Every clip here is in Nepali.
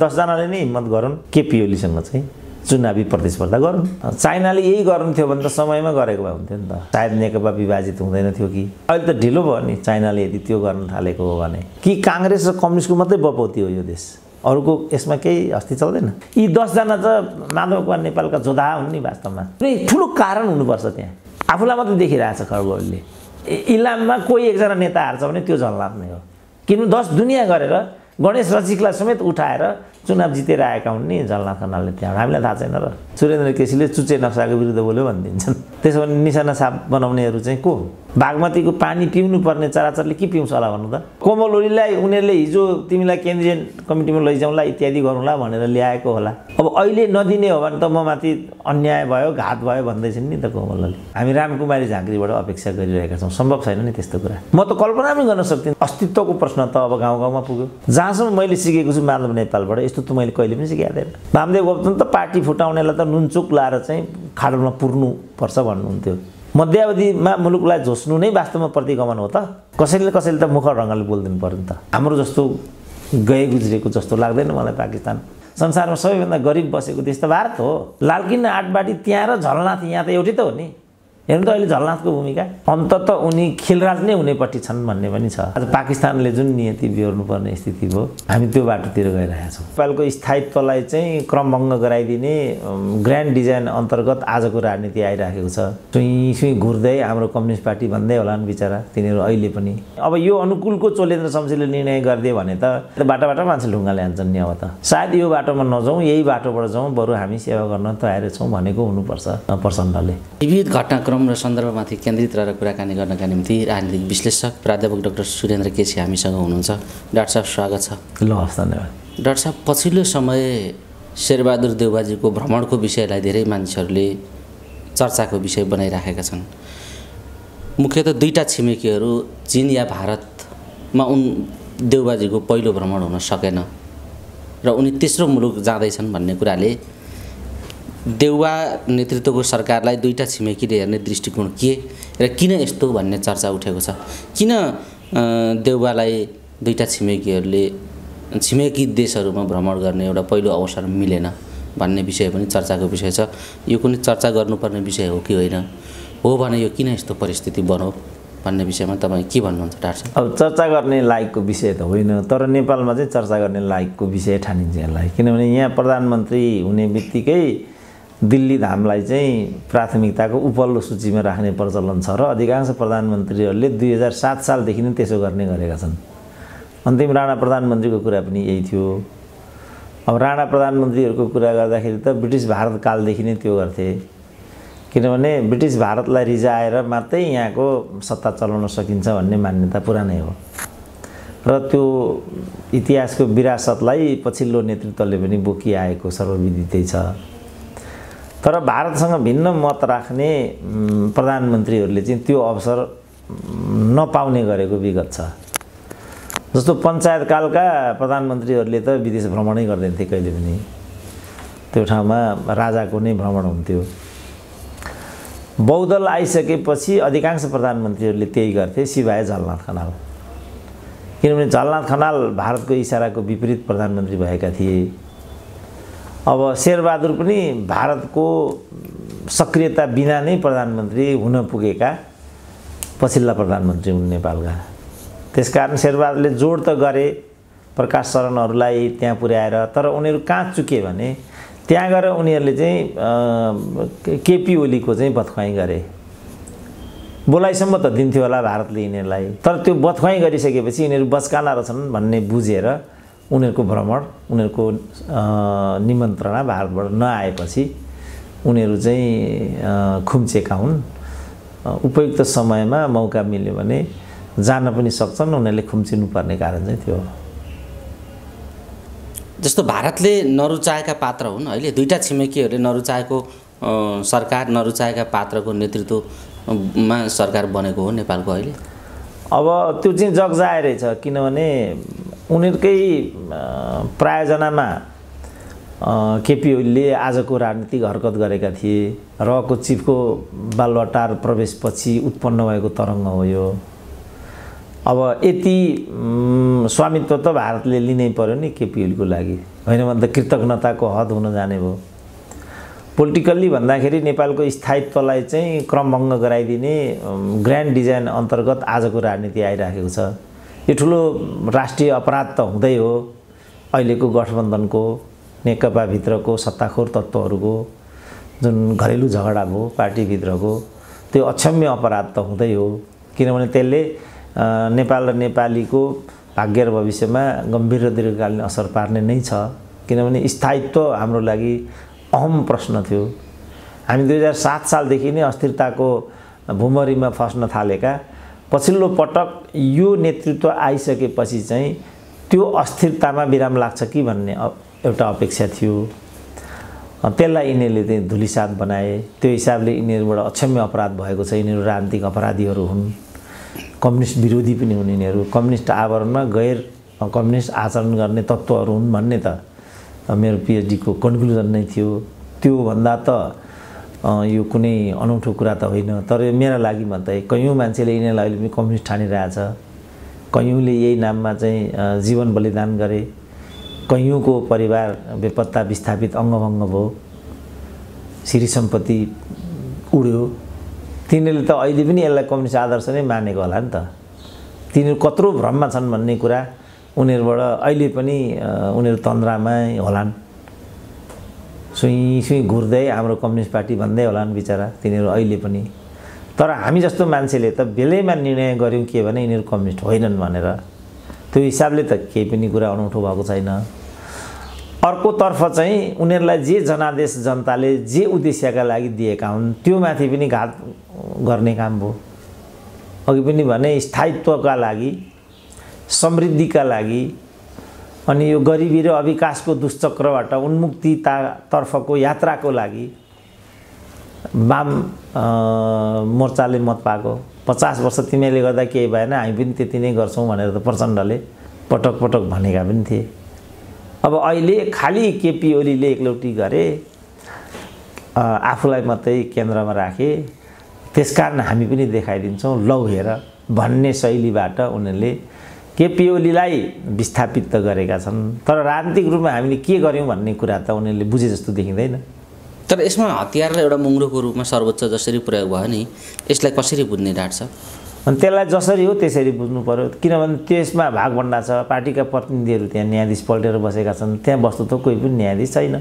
10 जनाले नै हिम्मत गरौँ केपी ओलीसँग चाहिँ चुनावी प्रतिस्पर्धा गरौँ। चाइनाले यही गर्नु थियो भने त समयमा गरेको भए हुन्थ्यो नि त, सायद नेकपा विभाजित हुँदैन थियो कि। अहिले त ढिलो भयो नि, चाइनाले यदि त्यो गर्न थालेको हो भने कि कांग्रेस र कम्युनिस्टको मात्रै बपौती हो यो देश, अरूको यसमा केही अस्ति चल्दैन। यी 10 जना त माधव कुमार नेपालका जोधा हुन् नि, वास्तवमा कुनै ठुलो कारण हुनुपर्छ। त्यहाँ आफूलाई मात्रै देखिरहेछ खड्गले, इलाममा कोही एकजना नेता हार्छ भने त्यो जल्लाद नै हो, किन 10 दुनियाँ गरेर गणेश रसिकलाई समेत उठाएर चुनाव जितेर आएका हुन् नि जल्लाद खनालले। त्यहाँ हामीलाई थाहा छैन र सुरेन्द्र केसीले चुच्चे नक्साको विरुद्ध बोल्यो भनिदिन्छन्। त्यसो भने निशाना साफ बनाउनेहरू चाहिँ को? बागमतीको पानी पिउनुपर्ने चराचरले के पिउँछ होला भन्नु त? कोमल ओलीलाई उनीहरूले हिजो तिमीलाई केन्द्रीय कमिटीमा लैजाउँला इत्यादि गरौँला भनेर ल्याएको होला। अब अहिले नदिने हो भने त म माथि अन्याय भयो, घात भयो भन्दैछन् नि त कोमल ओली। हामी रामकुमारी झाँक्रीबाट अपेक्षा गरिरहेका छौँ, सम्भव छैन नि त्यस्तो कुरा। म त कल्पना पनि गर्न सक्दिनँ। अस्तित्वको प्रश्न त अब गाउँ गाउँमा पुग्यो। जहाँसम्म मैले सिकेको छु माधव नेपालबाट यस्तो त मैले कहिले पनि सिकेको थिएन। वामदेव गौतम त पार्टी फुटाउनेलाई त नुनचुक लाएर चाहिँ खाडलमा पुर्नु पर्छ भन्नुहुन्थ्यो। मध्यावधिमा मुलुकलाई झोस्नु नै वास्तवमा प्रतिगमन हो त? कसैले कसैले त मुख रङ्गले बोलिदिनु पर्यो नि त। हाम्रो जस्तो गए गुज्रेको जस्तो लाग्दैन मलाई पाकिस्तान। संसारमा सबैभन्दा गरिब बसेको देश त भारत हो। लालकिन आठबाटी त्यहाँ र झलनाथ यहाँ त एउटै त हो नि। हेर्नु त अहिले झलनाथको भूमिका, अन्तत उनी खिलराज नै हुनेपट्टि छन् भन्ने पनि छ। आज पाकिस्तानले जुन नियति बिहोर्नुपर्ने स्थिति भयो, हामी त्यो बाटोतिर गइरहेका छौँ। नेपालको स्थायित्वलाई चाहिँ क्रमभङ्ग गराइदिने ग्रान्ड डिजाइन अन्तर्गत आजको राजनीति आइराखेको छ। सुई सुई घुर्दै हाम्रो कम्युनिस्ट पार्टी भन्दै होला नि बिचरा तिनीहरू अहिले पनि। अब यो अनुकूलको चोलेन्द्र शमशेरले निर्णय गरिदियो भने त बाटो मान्छे ढुङ्गा ल्यान्छन् नि। अब त सायद यो बाटोमा नजाउँ, यही बाटोबाट जाउँ, बरु हामी सेवा गर्न तयार छौँ भनेको हुनुपर्छ। प्रचण्डले विविध घटनाक्रम र सन्दर्भमाथि केन्द्रित रहेर कुराकानी गर्नका निम्ति राजनीतिक विश्लेषक प्राध्यापक डाक्टर सुरेन्द्र केसी हामीसँग हुनुहुन्छ। डाक्टर साहब स्वागत छ। ल हस्, धन्यवाद। डाक्टर साहब, पछिल्लो समय शेरबहादुर देउवाजीको भ्रमणको विषयलाई धेरै मानिसहरूले चर्चाको विषय बनाइराखेका छन्। मुख्यतः दुईटा छिमेकीहरू चीन या भारतमा देउवाजीको पहिलो भ्रमण हुन सकेन र उनी तेस्रो मुलुक जाँदैछन् भन्ने कुराले देउवा नेतृत्वको सरकारलाई दुईटा छिमेकीले हेर्ने दृष्टिकोण के र किन यस्तो भन्ने चर्चा उठेको छ। किन देउवालाई दुईटा छिमेकी देशहरूमा भ्रमण गर्ने एउटा पहिलो अवसर मिलेन भन्ने विषय पनि चर्चाको विषय छ। यो कुनै चर्चा गर्नुपर्ने विषय हो कि होइन, हो भने यो किन यस्तो परिस्थिति बन्यो भन्ने विषयमा तपाईँ के भन्नुहुन्छ डाक्टर साहब? अब चर्चा गर्ने लायकको विषय त होइन, तर नेपालमा चाहिँ चर्चा गर्ने लायकको विषय ठानिन्छ यसलाई। किनभने यहाँ प्रधानमन्त्री हुने बित्तिकै दिल्ली धामलाई चाहिँ प्राथमिकताको उपल्लो सूचीमा राख्ने प्रचलन छ र अधिकांश प्रधानमन्त्रीहरूले 2007 सालदेखि नै त्यसो गर्ने गरेका छन्। अन्तिम राणा प्रधानमन्त्रीको कुरा पनि यही थियो। अब राणा प्रधानमन्त्रीहरूको कुरा गर्दाखेरि त ब्रिटिस भारत कालदेखि नै त्यो गर्थे, किनभने ब्रिटिस भारतलाई रिझाएर मात्रै यहाँको सत्ता चलाउन सकिन्छ भन्ने मान्यता पुरानै हो र त्यो इतिहासको विरासतलाई पछिल्लो नेतृत्वले पनि बोकिआएको सर्वविदितै छ। तर भारतसँग भिन्न मत राख्ने प्रधानमन्त्रीहरूले चाहिँ त्यो अवसर नपाउने गरेको विगत छ। जस्तो पञ्चायतकालका प्रधानमन्त्रीहरूले त विदेश भ्रमणै गर्दैन थिए कहिले पनि, त्यो ठाउँमा राजाको नै भ्रमण हुन्थ्यो। बहुदल आइसकेपछि अधिकांश प्रधानमन्त्रीहरूले त्यही गर्थे सिवाय झलनाथ खनाल, किनभने झलनाथ खनाल भारतको इशाराको विपरीत प्रधानमन्त्री भएका थिए। अब शेरबहादुर पनि भारतको सक्रियता बिना नै प्रधानमन्त्री हुन पुगेका पछिल्ला प्रधानमन्त्री हुन् नेपालका। त्यसकारण शेरबहादुरले जोड त गरे प्रकाश शरणहरूलाई त्यहाँ पुर्याएर, तर उनीहरू कहाँ चुके भने त्यहाँ गएर उनीहरूले चाहिँ केपी ओलीको चाहिँ बतख्वाई गरे। बोलाइसम्म त दिन्थ्यो होला भारतले यिनीहरूलाई, तर त्यो बतख्वाई गरिसकेपछि यिनीहरू बचकाना रहेछन् भन्ने बुझेर उनीहरूको भ्रमण, उनीहरूको निमन्त्रणा भारतबाट नआएपछि उनीहरू चाहिँ खुम्चेका हुन्। उपयुक्त समयमा मौका मिल्यो भने जान पनि सक्छन्, उनीहरूले खुम्चिनुपर्ने कारण चाहिँ थियो। जस्तो भारतले नरुचाएका पात्र हुन्, अहिले दुईटा छिमेकीहरूले नरुचाएको सरकार, नरुचाएका पात्रको नेतृत्वमा सरकार बनेको हो नेपालको अहिले। अब त्यो चाहिँ जगजाहेर छ, किनभने उनीहरूकै प्रायोजनामा केपी ओलीले आजको राजनीतिक हरकत गरेका थिए। रको चिफको बालवाटार प्रवेशपछि उत्पन्न भएको तरङ्ग हो यो। अब यति स्वामित्व त भारतले लिनै पर्यो नि केपी ओलीको लागि। हैन भन्दा कृतज्ञताको हद हुन जाने भयो। पोलिटिकल्ली भन्दाखेरि नेपालको स्थायित्वलाई चाहिँ क्रमभंग गराइदिने ग्रान्ड डिजाइन अन्तर्गत आजको राजनीति आइराखेको छ। यो ठुलो राष्ट्रिय अपराध त हुँदै हो अहिलेको गठबन्धनको नेकपा भित्रको सत्ताखोर तत्त्वहरुको जुन घरेलु झगडा भयो पार्टी भित्रको, त्यो अक्षम्य अपराध त हुँदै हो, किनभने त्यसले नेपाल र नेपालीको भाग्य र भविष्यमा गम्भीर र दीर्घकालीन असर पार्ने नै छ। किनभने स्थायित्व हाम्रो लागि अहम प्रश्न थियो। हामी 2007 सालदेखि नै अस्थिरताको भुमरीमा फस्न थालेका, पछिल्लो पटक यो नेतृत्व आइसकेपछि चाहिँ त्यो अस्थिरतामा विराम लाग्छ कि भन्ने एउटा अपेक्षा थियो। त्यसलाई यिनीहरूले चाहिँ धुलिसात बनाए। त्यो हिसाबले यिनीहरूबाट अक्षम्य अपराध भएको छ। यिनीहरू राजनीतिक अपराधीहरू हुन्, कम्युनिस्ट विरोधी पनि हुन्, यिनीहरू कम्युनिस्ट आवरणमा गैर कम्युनिस्ट आचरण गर्ने तत्त्वहरू हुन् भन्ने त मेरो पीएचडी को कन्क्लुजन नै थियो। त्यो भन्दा त यो कुनै अनौठो कुरा त होइन, तर मेरा लागि मात्रै कयौं मान्छेले यिनीलाई अहिले पनि कम्युनिस्ट ठानिरहेछ, कयौंले यही नाममा चाहिँ जीवन बलिदान गरे, कयौंको परिवार बेपत्ता विस्थापित अंगभंग भयो, श्री सम्पत्ति उड्यो। तिनीहरूले त अहिले पनि यसलाई कम्युनिस्ट आदर्श नै मानेको होला नि त। तिनीहरू कत्रो भ्रममा छन् भन्ने कुरा उनीहरुबाट अहिले पनि उनीहरु तन्द्रामै होलान्, सुई सुई घुर्दै हाम्रो कम्युनिस्ट पार्टी भन्दै होलान् बिचारा तिनीहरु अहिले पनि। तर हामी जस्तो मान्छेले त बेलैमा निर्णय गर्यौं के भने यिनीहरु कम्युनिस्ट होइनन् भनेर, त्यो हिसाबले त केही पनि कुरा अनौठो भएको छैन। अर्को तर्फ चाहिँ उनीहरुलाई जे जनादेश जनताले जे उद्देश्यका लागि दिएका हुन् त्यो माथि पनि घात गर्ने काम भयो। अघि पनि भने स्थायित्वका लागि, समृद्धिका लागि अनि यो गरिबी र अविकासको दुष्चक्रबाट उन्मुक्तिता तर्फको यात्राको लागि वाम मोर्चाले मत पाएको, 50 वर्ष तिमीले गर्दा केही भएन हामी पनि त्यति नै गर्छौं भनेर त प्रचण्डले पटक पटक भनेका पनि थिए। अब अहिले खाली केपी ओलीले एकलौटी गरे, आफूलाई मात्रै केन्द्रमा राखे, त्यसकारण हामी पनि देखाइदिन्छौं लौ हेर भन्ने शैलीबाट उनीले केपी ओलीलाई विस्थापित त गरेका छन्, तर राजनीतिक रूपमा हामीले के गर्यौं भन्ने कुरा त उनीहरूले बुझे जस्तो देखिँदैन। तर यसमा हतियारलाई एउटा मुंग्रोको रूपमा सर्वोच्च जसरी प्रयोग भयो नि, यसलाई कसरी बुझ्ने डाट्छ? अनि त्यसलाई जसरी हो त्यसरी बुझ्नु पर्यो, किनभने त्यसमा भागभण्डा छ। पार्टीका प्रतिनिधिहरू त्यहाँ न्यायाधीश पल्टेर बसेका छन्, त्यहाँ बस्दा त कोही पनि न्यायाधीश छैन,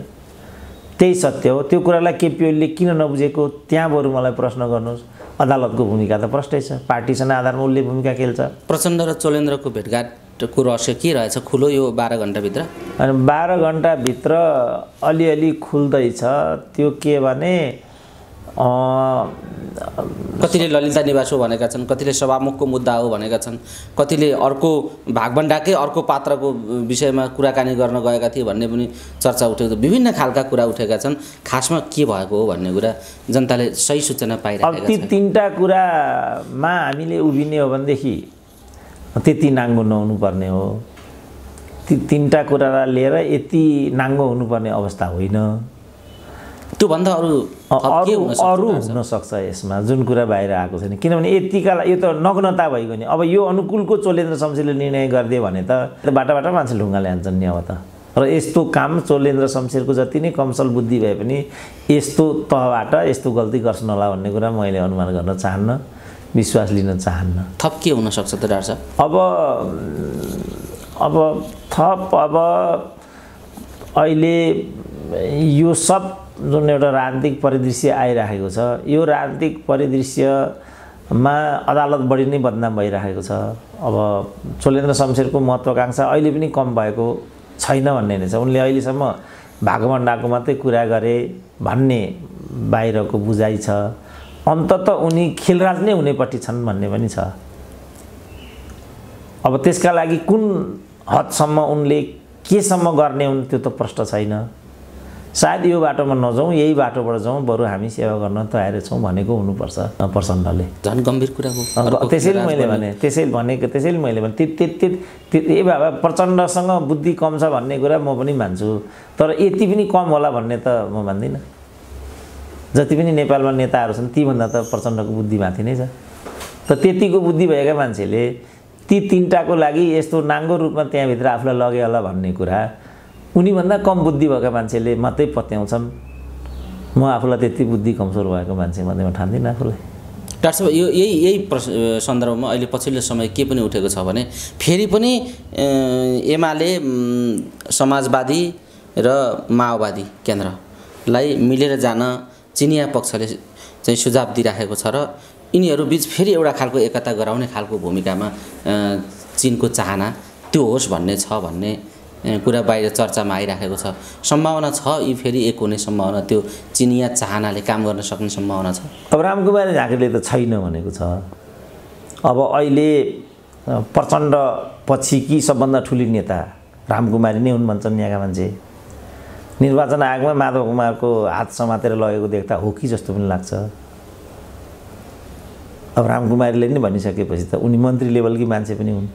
त्यही सत्य हो। त्यो कुरालाई केपी ओलीले किन नबुझेको त्यहाँ बरु मलाई प्रश्न गर्नुस्। अदालतको भूमिका त प्रष्टै छ, पार्टीसँग आधारमा उसले भूमिका खेल्छ। प्रचण्ड र चोलेन्द्रको भेटघाटको रहस्य के रहेछ? खुलो यो 12 घण्टाभित्र अनि 12 घण्टाभित्र अलिअलि खुल्दैछ। त्यो के भने कतिले ललिता निवास हो भनेका छन्, कतिले सभामुखको मुद्दा हो भनेका छन्, कतिले अर्को भागभण्डाकै अर्को पात्रको विषयमा कुराकानी गर्न गएका थिए भन्ने पनि चर्चा उठेको, विभिन्न खालका कुरा उठेका छन्। खासमा के भएको हो भन्ने कुरा जनताले सही सूचना पाइरहेका छन्। अब ती तीनटा कुरामा हामीले उभिने हो भनेदेखि त्यति नाङ्गो नहुनुपर्ने हो। ती तीनटा कुरालाई लिएर यति नाङ्गो हुनुपर्ने अवस्था होइन। त्यो भन्दा अरु हुन सक्छ यसमा, जुन कुरा बाहिर आएको छैन। किनभने यतिका यो त नग्नता भइगयो नि। अब यो अनुकूलको चोलेन्द्र शमशेरले निर्णय गरिदियो भने त बाटाबाट मान्छे ढुङ्गाले हान्छन् नि अब त। र यस्तो काम चोलेन्द्र शमशेरको जति नै कमसल बुद्धि भए पनि यस्तो तहबाट यस्तो गल्ती गर्छन् होला भन्ने कुरा मैले अनुमान गर्न चाहन्न, विश्वास लिन चाहन्न। थप के हुन सक्छ त डाक्टर साहब? अब अहिले यो सब जुन एउटा राजनीतिक परिदृश्य आइराखेको छ, यो राजनीतिक परिदृश्यमा अदालत बढी नै बदनाम भइराखेको छ। अब चोलेन्द्र शमशेरको महत्त्वाकांक्षा अहिले पनि कम भएको छैन भन्ने नै छ। उनले अहिलेसम्म भागभण्डाको मात्रै कुरा गरे भन्ने बाहिरको बुझाइ छ। अन्तत उनी खेलराज नै हुनेपट्टि छन् भन्ने पनि छ। अब त्यसका लागि कुन हदसम्म उनले केसम्म गर्ने हुन् त्यो त प्रष्ट छैन। सायद यो बाटोमा नजाउँ, यही बाटोबाट जाउँ, बरु हामी सेवा गर्न तयार छौं भनेको हुनुपर्छ प्रचण्डले। झन् गम्भीर कुरा हो। त्यसैले मैले भने ए बाबा प्रचण्डसँग बुद्धि कम छ भन्ने कुरा म पनि मान्छु, तर यति पनि कम होला भन्ने त म मान्दिनँ। जति पनि नेपालमा नेताहरू छन् तीभन्दा त प्रचण्डको बुद्धि माथि नै छ। तर त्यतिको बुद्धि भएका मान्छेले ती तीनटाको लागि यस्तो नाङ्गो रूपमा त्यहाँ भित्र आफूलाई लगे होला भन्ने कुरा उनी भन्दा कम बुद्धि भएका मान्छेले मात्रै पत्याउँछन्। म आफुलाई त्यति बुद्धि कमजोर भएको मान्छे मात्रै म ठान्दिन आफुलाई। डाक्टर साहब यो यही सन्दर्भमा अहिले पछिल्लो समय के पनि उठेको छ भने फेरि पनि एमाले समाजवादी र माओवादी केन्द्रलाई मिलेर जान चिनिया पक्षले चाहिँ सुझाव दिइराखेको छ र यिनीहरू बीच फेरि एउटा खालको एकता गराउने खालको भूमिकामा चीनको चाहना त्यो होस् भन्ने छ भन्ने कुरा बाहिर चर्चामा आइराखेको छ। सम्भावना छ यी फेरि एक हुने सम्भावना, त्यो चिनिया चाहनाले काम गर्न सक्ने सम्भावना छ? अब रामकुमार झाँक्रीले त छैन भनेको छ। अब अहिले प्रचण्ड पछि कि सबभन्दा ठुली नेता रामकुमारी नै हुन् भन्छन् यहाँका मान्छे। निर्वाचन आयोगमा माधव कुमारको हात समातेर लगेको देख्दा हो कि जस्तो पनि लाग्छ। अब रामकुमारीले नि भनिसकेपछि त उनी मन्त्री लेभलकी मान्छे पनि हुन्,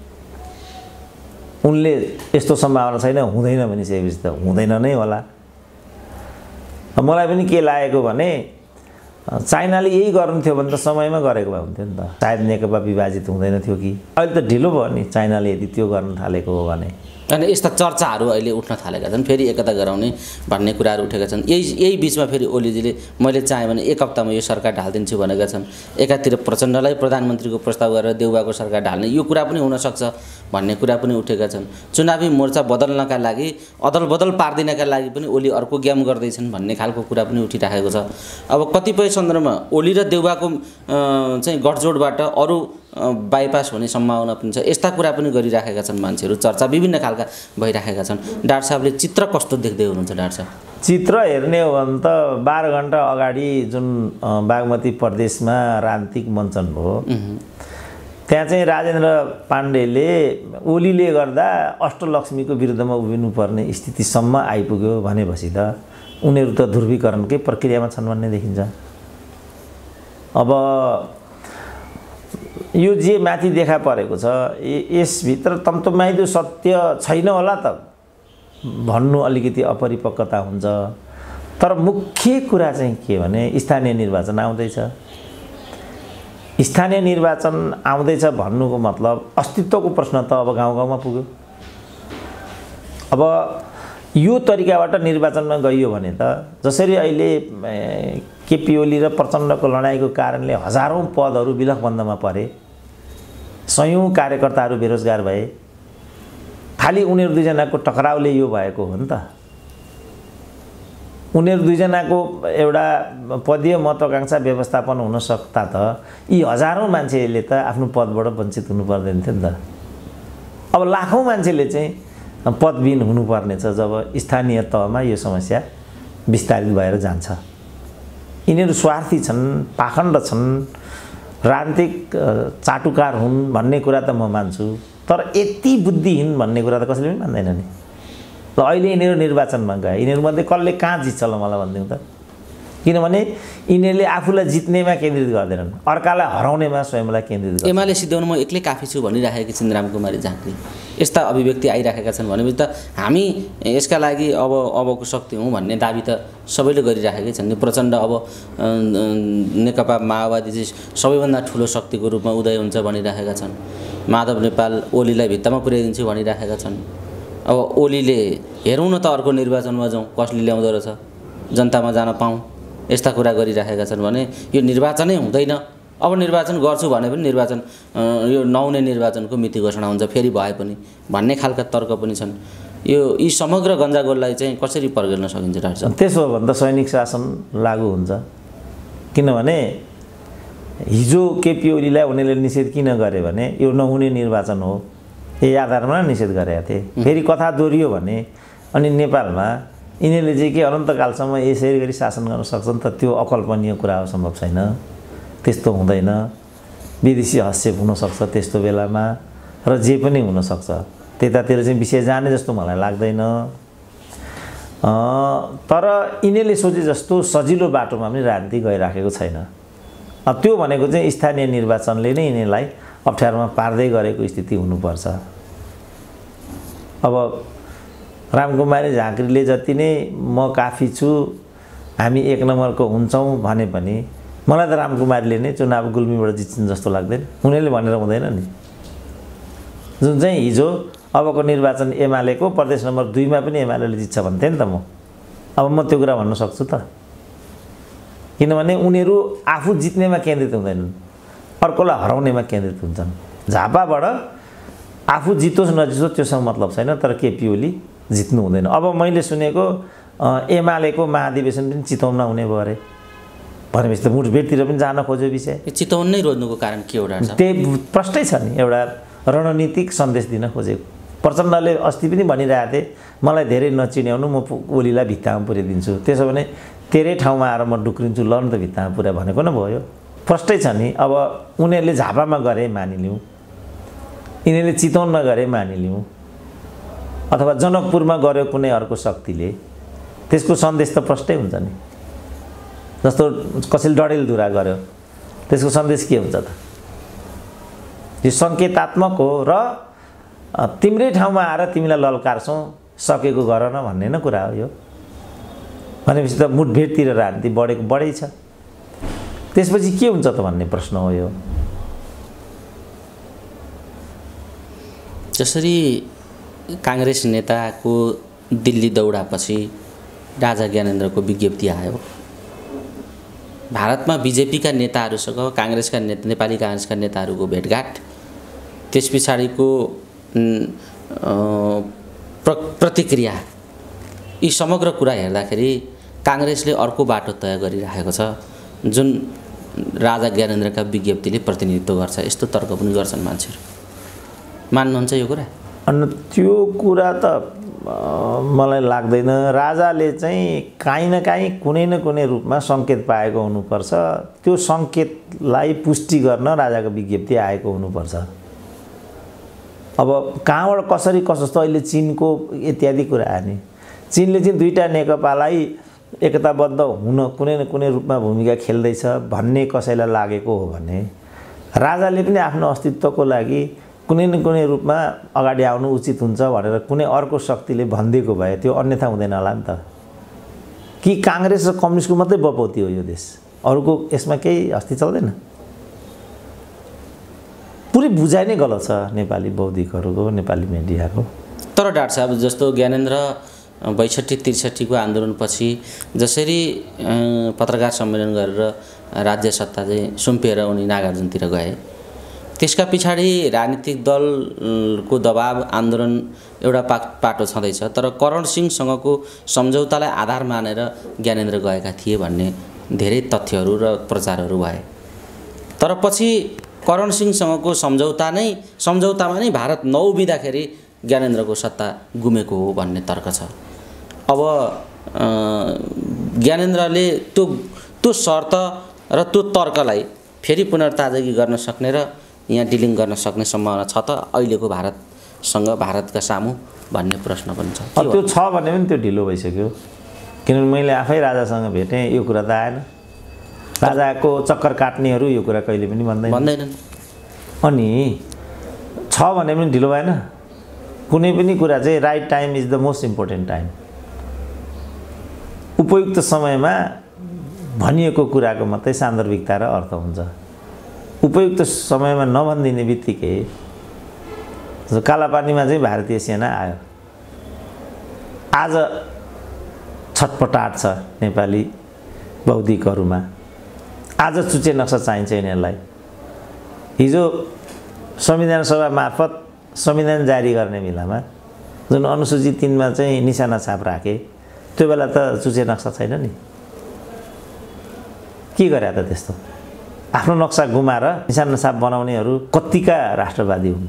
उनले यस्तो सम्भावना छैन हुँदैन भनिसकेपछि त हुँदैन नै होला। मलाई पनि के लागेको भने चाइनाले यही गर्नुहुन्थ्यो भने त समयमा गरेको भए हुन्थ्यो नि त, सायद नेकपा विभाजित हुँदैन थियो कि। अहिले त ढिलो भयो नि चाइनाले यदि त्यो गर्न थालेको हो भने। अनि यस्ता चर्चाहरू अहिले उठ्न थालेका छन्, फेरि एकता गराउने भन्ने कुराहरू उठेका छन्। यही बीचमा फेरि ओलीजीले मैले चाहेँ भने एक हप्तामा यो सरकार ढालिदिन्छु भनेका छन्। एकातिर प्रचण्डलाई प्रधानमन्त्रीको प्रस्ताव गरेर देउवाको सरकार ढाल्ने यो कुरा पनि हुनसक्छ भन्ने कुरा पनि उठेका छन्। चुनावी मोर्चा बदल्नका लागि अदल बदल पारिदिनका लागि पनि ओली अर्को गेम गर्दैछन् भन्ने खालको कुरा पनि उठिराखेको छ। अब कतिपय सन्दर्भमा ओली र देउवाको चाहिँ गठजोडबाट अरू बाइपास हुने सम्भावना पनि छ। यस्ता कुरा पनि गरिराखेका छन् मान्छेहरू, चर्चा विभिन्न खालका भइराखेका छन्। डाक्टर साहबले चित्र कस्तो देख्दै हुनुहुन्छ? डाक्टर साहब चित्र हेर्ने हो भने त 12 घण्टा अगाडि जुन बागमती प्रदेशमा राजनीतिक मञ्चन भयो त्यहाँ चाहिँ राजेन्द्र पाण्डेले ओलीले गर्दा अष्टलक्ष्मीको विरुद्धमा उभिनुपर्ने स्थितिसम्म आइपुग्यो भनेपछि त उनीहरू त ध्रुवीकरणकै प्रक्रियामा छन् भन्ने देखिन्छ। अब यो जे माथि देखा परेको छ यसभित्र तम्तमाइदो सत्य छैन होला त भन्नु अलिकति अपरिपक्वता हुन्छ। तर मुख्य कुरा चाहिँ के भने स्थानीय निर्वाचन आउँदैछ। स्थानीय निर्वाचन आउँदैछ भन्नुको मतलब अस्तित्वको प्रश्न त अब गाउँ गाउँमा पुग्यो। अब यो तरिकाबाट निर्वाचनमा गइयो भने त जसरी अहिले केपी ओली र प्रचण्डको लडाइँको कारणले हजारौं पदहरू बिलखबन्दमा परे, सयौं कार्यकर्ताहरू बेरोजगार भए, खाली उनीहरू दुईजनाको टकरावले यो भएको हो नि त। उनीहरू दुईजनाको एउटा पदीय महत्वाकांक्षा व्यवस्थापन हुन सक्दा त यी हजारौं मान्छेले त आफ्नो पदबाट वञ्चित हुनु पर्दैन थियो नि त। अब लाखौं मान्छेले चाहिँ पदविहीन हुनुपर्नेछ जब स्थानीय तहमा यो समस्या विस्तारित भएर जान्छ। यिनीहरू स्वार्थी छन्, पाखण्ड छन्, राजनीतिक चाटुकार हुन् भन्ने कुरा त म मान्छु, तर यति बुद्धिहीन भन्ने कुरा त कसैले पनि मान्दैन नि। ल अहिले यिनीहरू निर्वाचनमा गए, यिनीहरूमध्ये कसले कहाँ जित्छ ल मलाई भनिदिउँ त। किनभने यिनीहरूले आफूलाई जित्नेमा केन्द्रित गर्दैनन्, अर्कालाई हराउनेमा स्वयंलाई केन्द्रित गर्छन्। एमाले सिद्ध्याउनु म एक्लै काफी छु भनिराखेकी छिन् रामकुमारी झाँक्री। यस्ता अभिव्यक्ति आइराखेका छन् भनेपछि त हामी यसका लागि अबको शक्ति हौँ भन्ने दाबी त सबैले गरिराखेकै छन्। प्रचण्ड अब नेकपा माओवादी चाहिँ सबैभन्दा ठुलो शक्तिको रूपमा उदय हुन्छ भनिराखेका छन्। माधव नेपाल ओलीलाई भित्तामा पुर्याइदिन्छु भनिराखेका छन्। अब ओलीले हेरौँ न त अर्को निर्वाचनमा जाउँ कसले ल्याउँदो रहेछ, जनतामा जान पाऊँ यस्ता कुरा गरिराखेका छन् भने यो निर्वाचनै हुँदैन। अब निर्वाचन गर्छु भने पनि निर्वाचन यो नहुने निर्वाचनको मिति घोषणा हुन्छ फेरि भए पनि भन्ने खालका तर्क पनि छन्। यो यी समग्र गन्जागोललाई चाहिँ कसरी पर्गेल्न सकिन्छ डाक्टर साहब? त्यसो हो भने त सैनिक शासन लागू हुन्छ। किनभने हिजो केपी ओलीलाई उनीहरूले निषेध किन गरे भने यो नहुने निर्वाचन हो, यही आधारमा निषेध गरेका थिए। फेरि कथा दोहोरियो भने अनि नेपालमा यिनीहरूले चाहिँ के अनन्तकालसम्म यसरी गरी शासन गर्न सक्छन् त? त्यो अकल्पनीय कुरा हो, सम्भव छैन, त्यस्तो हुँदैन। विदेशी हस्तक्षेप हुनसक्छ त्यस्तो बेलामा र जे पनि हुनसक्छ। त्यतातिर चाहिँ विषय जाने जस्तो मलाई लाग्दैन। तर यिनीहरूले सोचे जस्तो सजिलो बाटोमा पनि राजनीति गइराखेको छैन। अब त्यो भनेको चाहिँ स्थानीय निर्वाचनले नै यिनीहरूलाई अप्ठ्यारोमा पार्दै गरेको स्थिति हुनुपर्छ। अब रामकुमारी झाँक्रीले जति नै म काफी छु हामी 1 नम्बरको हुन्छौँ भने पनि मलाई त रामकुमारीले नै चुनाव गुल्मीबाट जित्छन् जस्तो लाग्दैन। उनीहरूले भनेर हुँदैन नि। जुन चाहिँ हिजो अबको निर्वाचन एमालेको प्रदेश नम्बर 2 मा पनि एमालेले जित्छ भन्थे नि त म। अब म त्यो कुरा भन्न सक्छु त, किनभने उनीहरु आफू जित्नेमा केन्द्रित हुँदैनन्, अर्कोलाई हराउनेमा केन्द्रित हुन्छन्। झापाबाट आफू जितोस् नजितोस् त्यससँग मतलब छैन, तर केपी ओली जित्नु हुँदैन। अब मैले सुनेको एमालेको महाधिवेशन पनि चितौन हुने भयो अरे, भनेपछि त मुठभेडतिर पनि जान खोज्यो विषय। चितौन नै रोज्नुको कारण के हो र? त्यही प्रश्नै छ नि, एउटा रणनीतिक सन्देश दिन खोजेको। प्रचण्डले अस्ति पनि भनिरहेको थिए मलाई धेरै नचिन्याउनु, म ओलीलाई भित्तामा पुर्याइदिन्छु, त्यसो भने तेरै ठाउँमा आएर म डुक्रिन्छु, लड्नु त भित्तामा पुरा भनेको न भयो। प्रश्नै छ नि, अब उनीहरूले झापामा गरे मानिलिउँ, यिनीहरूले चितौनमा गरे मानिलिउँ, अथवा जनकपुरमा गर्यो कुनै अर्को शक्तिले, त्यसको सन्देश त प्रष्टै हुन्छ नि। जस्तो कसैले डडेलधुरा गर्यो त्यसको सन्देश के हुन्छ त? यो संकेतात्मक हो र तिम्रै ठाउँमा आएर तिमीलाई ललकार्छौं, सकेको गर न भन्ने नै कुरा हो यो। भनेपछि त मुठभेडतिर राजनीति बढेको बढै छ, त्यसपछि के हुन्छ त भन्ने प्रश्न हो यो। जसरी कांग्रेस नेताको दिल्ली दौडापछि राजा ज्ञानेन्द्रको विज्ञप्ति आयो, भारतमा बीजेपीका नेताहरूसँग कांग्रेसका नेता, नेपाली कांग्रेसका नेताहरूको भेटघाट, त्यस पछाडिको प्रतिक्रिया, यी समग्र कुरा हेर्दाखेरि कांग्रेसले अर्को बाटो तय गरिरहेको छ जुन राजा ज्ञानेन्द्रका विज्ञप्तिले प्रतिनिधित्व गर्छ, यस्तो तर्क पनि गर्छन् मान्छेहरू। मान्नुहुन्छ यो कुरा? अनि त्यो कुरा त मलाई लाग्दैन। राजाले चाहिँ काहीँ न काहीँ कुनै न कुनै रूपमा संकेत पाएको हुनुपर्छ, त्यो संकेतलाई पुष्टि गर्न राजाको विज्ञप्ति आएको हुनुपर्छ। अब कहाँबाट कसरी कसस्तो, अहिले चीनको इत्यादि कुरा आयो नि, चीनले चाहिँ दुईटा नेकपालाई एकताबद्ध हुन कुनै न कुनै रूपमा भूमिका खेल्दैछ भन्ने कसैलाई लागेको हो भने राजाले पनि आफ्नो अस्तित्वको लागि कुनै न कुनै रूपमा अगाडि आउनु उचित हुन्छ भनेर कुनै अर्को शक्तिले भनिदिएको भए त्यो अन्यथा हुँदैन होला नि त। कि कांग्रेस र कम्युनिस्टको मात्रै बपौती हो यो देश, अरूको यसमा केही हस्ती चल्दैन? पुरै बुझाइ नै गलत छ नेपाली बौद्धिकहरूको, नेपाली मिडियाको। तर डाक्टर साहब, जस्तो ज्ञानेन्द्र 62-63को आन्दोलनपछि जसरी पत्रकार सम्मेलन गरेर राज्य सत्ता चाहिँ सुम्पिएर उनी नागार्जुनतिर गए, त्यसका पछाडि राजनीतिक दलको दबाब, आन्दोलन एउटा पाटो छँदैछ, तर करण सिंहसँगको सम्झौतालाई आधार मानेर ज्ञानेन्द्र गएका थिए भन्ने धेरै तथ्यहरू र प्रचारहरू भए। तर पछि करण सिंहसँगको सम्झौतामा नै भारत नउभिँदाखेरि ज्ञानेन्द्रको सत्ता गुमेको हो भन्ने तर्क छ। अब ज्ञानेन्द्रले त्यो शर्त र त्यो तर्कलाई फेरि पुनर्ताजगी गर्न सक्ने र यहाँ डिलिङ गर्न सक्ने सम्भावना छ त अहिलेको भारतसँग, भारतका सामु भन्ने प्रश्न पनि छ। त्यो छ भने पनि त्यो ढिलो भइसक्यो, किनभने मैले आफै राजासँग भेटेँ, यो कुरा त आएन। राजाको चक्कर काट्नेहरू यो कुरा कहिले पनि भन्दैनन्। अनि छ भने पनि ढिलो भएन। कुनै पनि कुरा चाहिँ right time is the most important time. उपयुक्त समयमा भनिएको कुराको मात्रै सान्दर्भिकता र अर्थ हुन्छ। उपयुक्त समयमा नभनिदिने बित्तिकै कालापानीमा चाहिँ भारतीय सेना आयो, आज छटपटाट छ नेपाली बौद्धिकहरूमा, आज चुचे नक्सा चाहिन्छ यिनीहरूलाई। हिजो संविधान सभा मार्फत संविधान जारी गर्ने बेलामा जुन अनुसूचित 3 मा चाहिँ निशाना छाप राखे, त्यो बेला त चुचे नक्सा छैन नि, के गरे त त्यस्तो? आफ्नो नक्सा गुमाएर निशाना छाप बनाउनेहरू कतिका राष्ट्रवादी हुन्,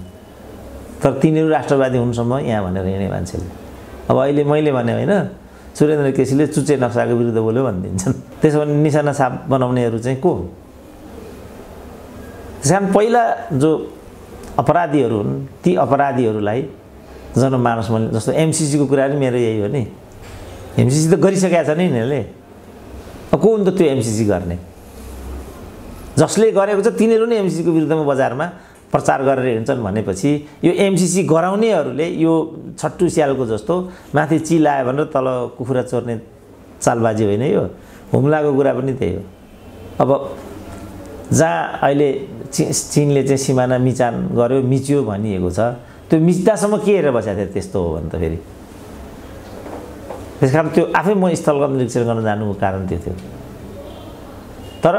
तर तिनीहरू राष्ट्रवादी हुनसम्म यहाँ भनेर हिँड्ने मान्छेले। अब अहिले मैले भने होइन, सुरेन्द्र केसीले चुच्चे नक्साको विरुद्ध बोल्यो भनिदिन्छन्, त्यसो भने निशाना छाप बनाउनेहरू चाहिँ को? त्यसकारण पहिला जो अपराधीहरू हुन् ती अपराधीहरूलाई जनमानसमा, जस्तो एमसीसीको कुरा नि मेरो यही हो नि, एमसीसी त गरिसकेका छन् यिनीहरूले, को हुन् त त्यो एमसीसी गर्ने? जसले गरेको छ तिनीहरू नै एमसीसीको विरुद्धमा बजारमा प्रचार गरेर हिँड्छन्। भनेपछि यो एमसीसी गराउनेहरूले यो छट्टु स्यालको जस्तो माथि चिल आयो भनेर तल कुखुरा चोर्ने चालबाजी होइन, यो हुम्लाको कुरा पनि त्यही हो। अब जहाँ अहिले चीनले चाहिँ सिमाना मिचान गर्यो, मिच्यो भनिएको छ, त्यो मिच्दासम्म के हेरेर बसेको थियो त्यस्तो हो भने त फेरि त्यसकारण त्यो आफै म स्थलगत निरीक्षण गर्न जानुको कारण त्यो थियो। तर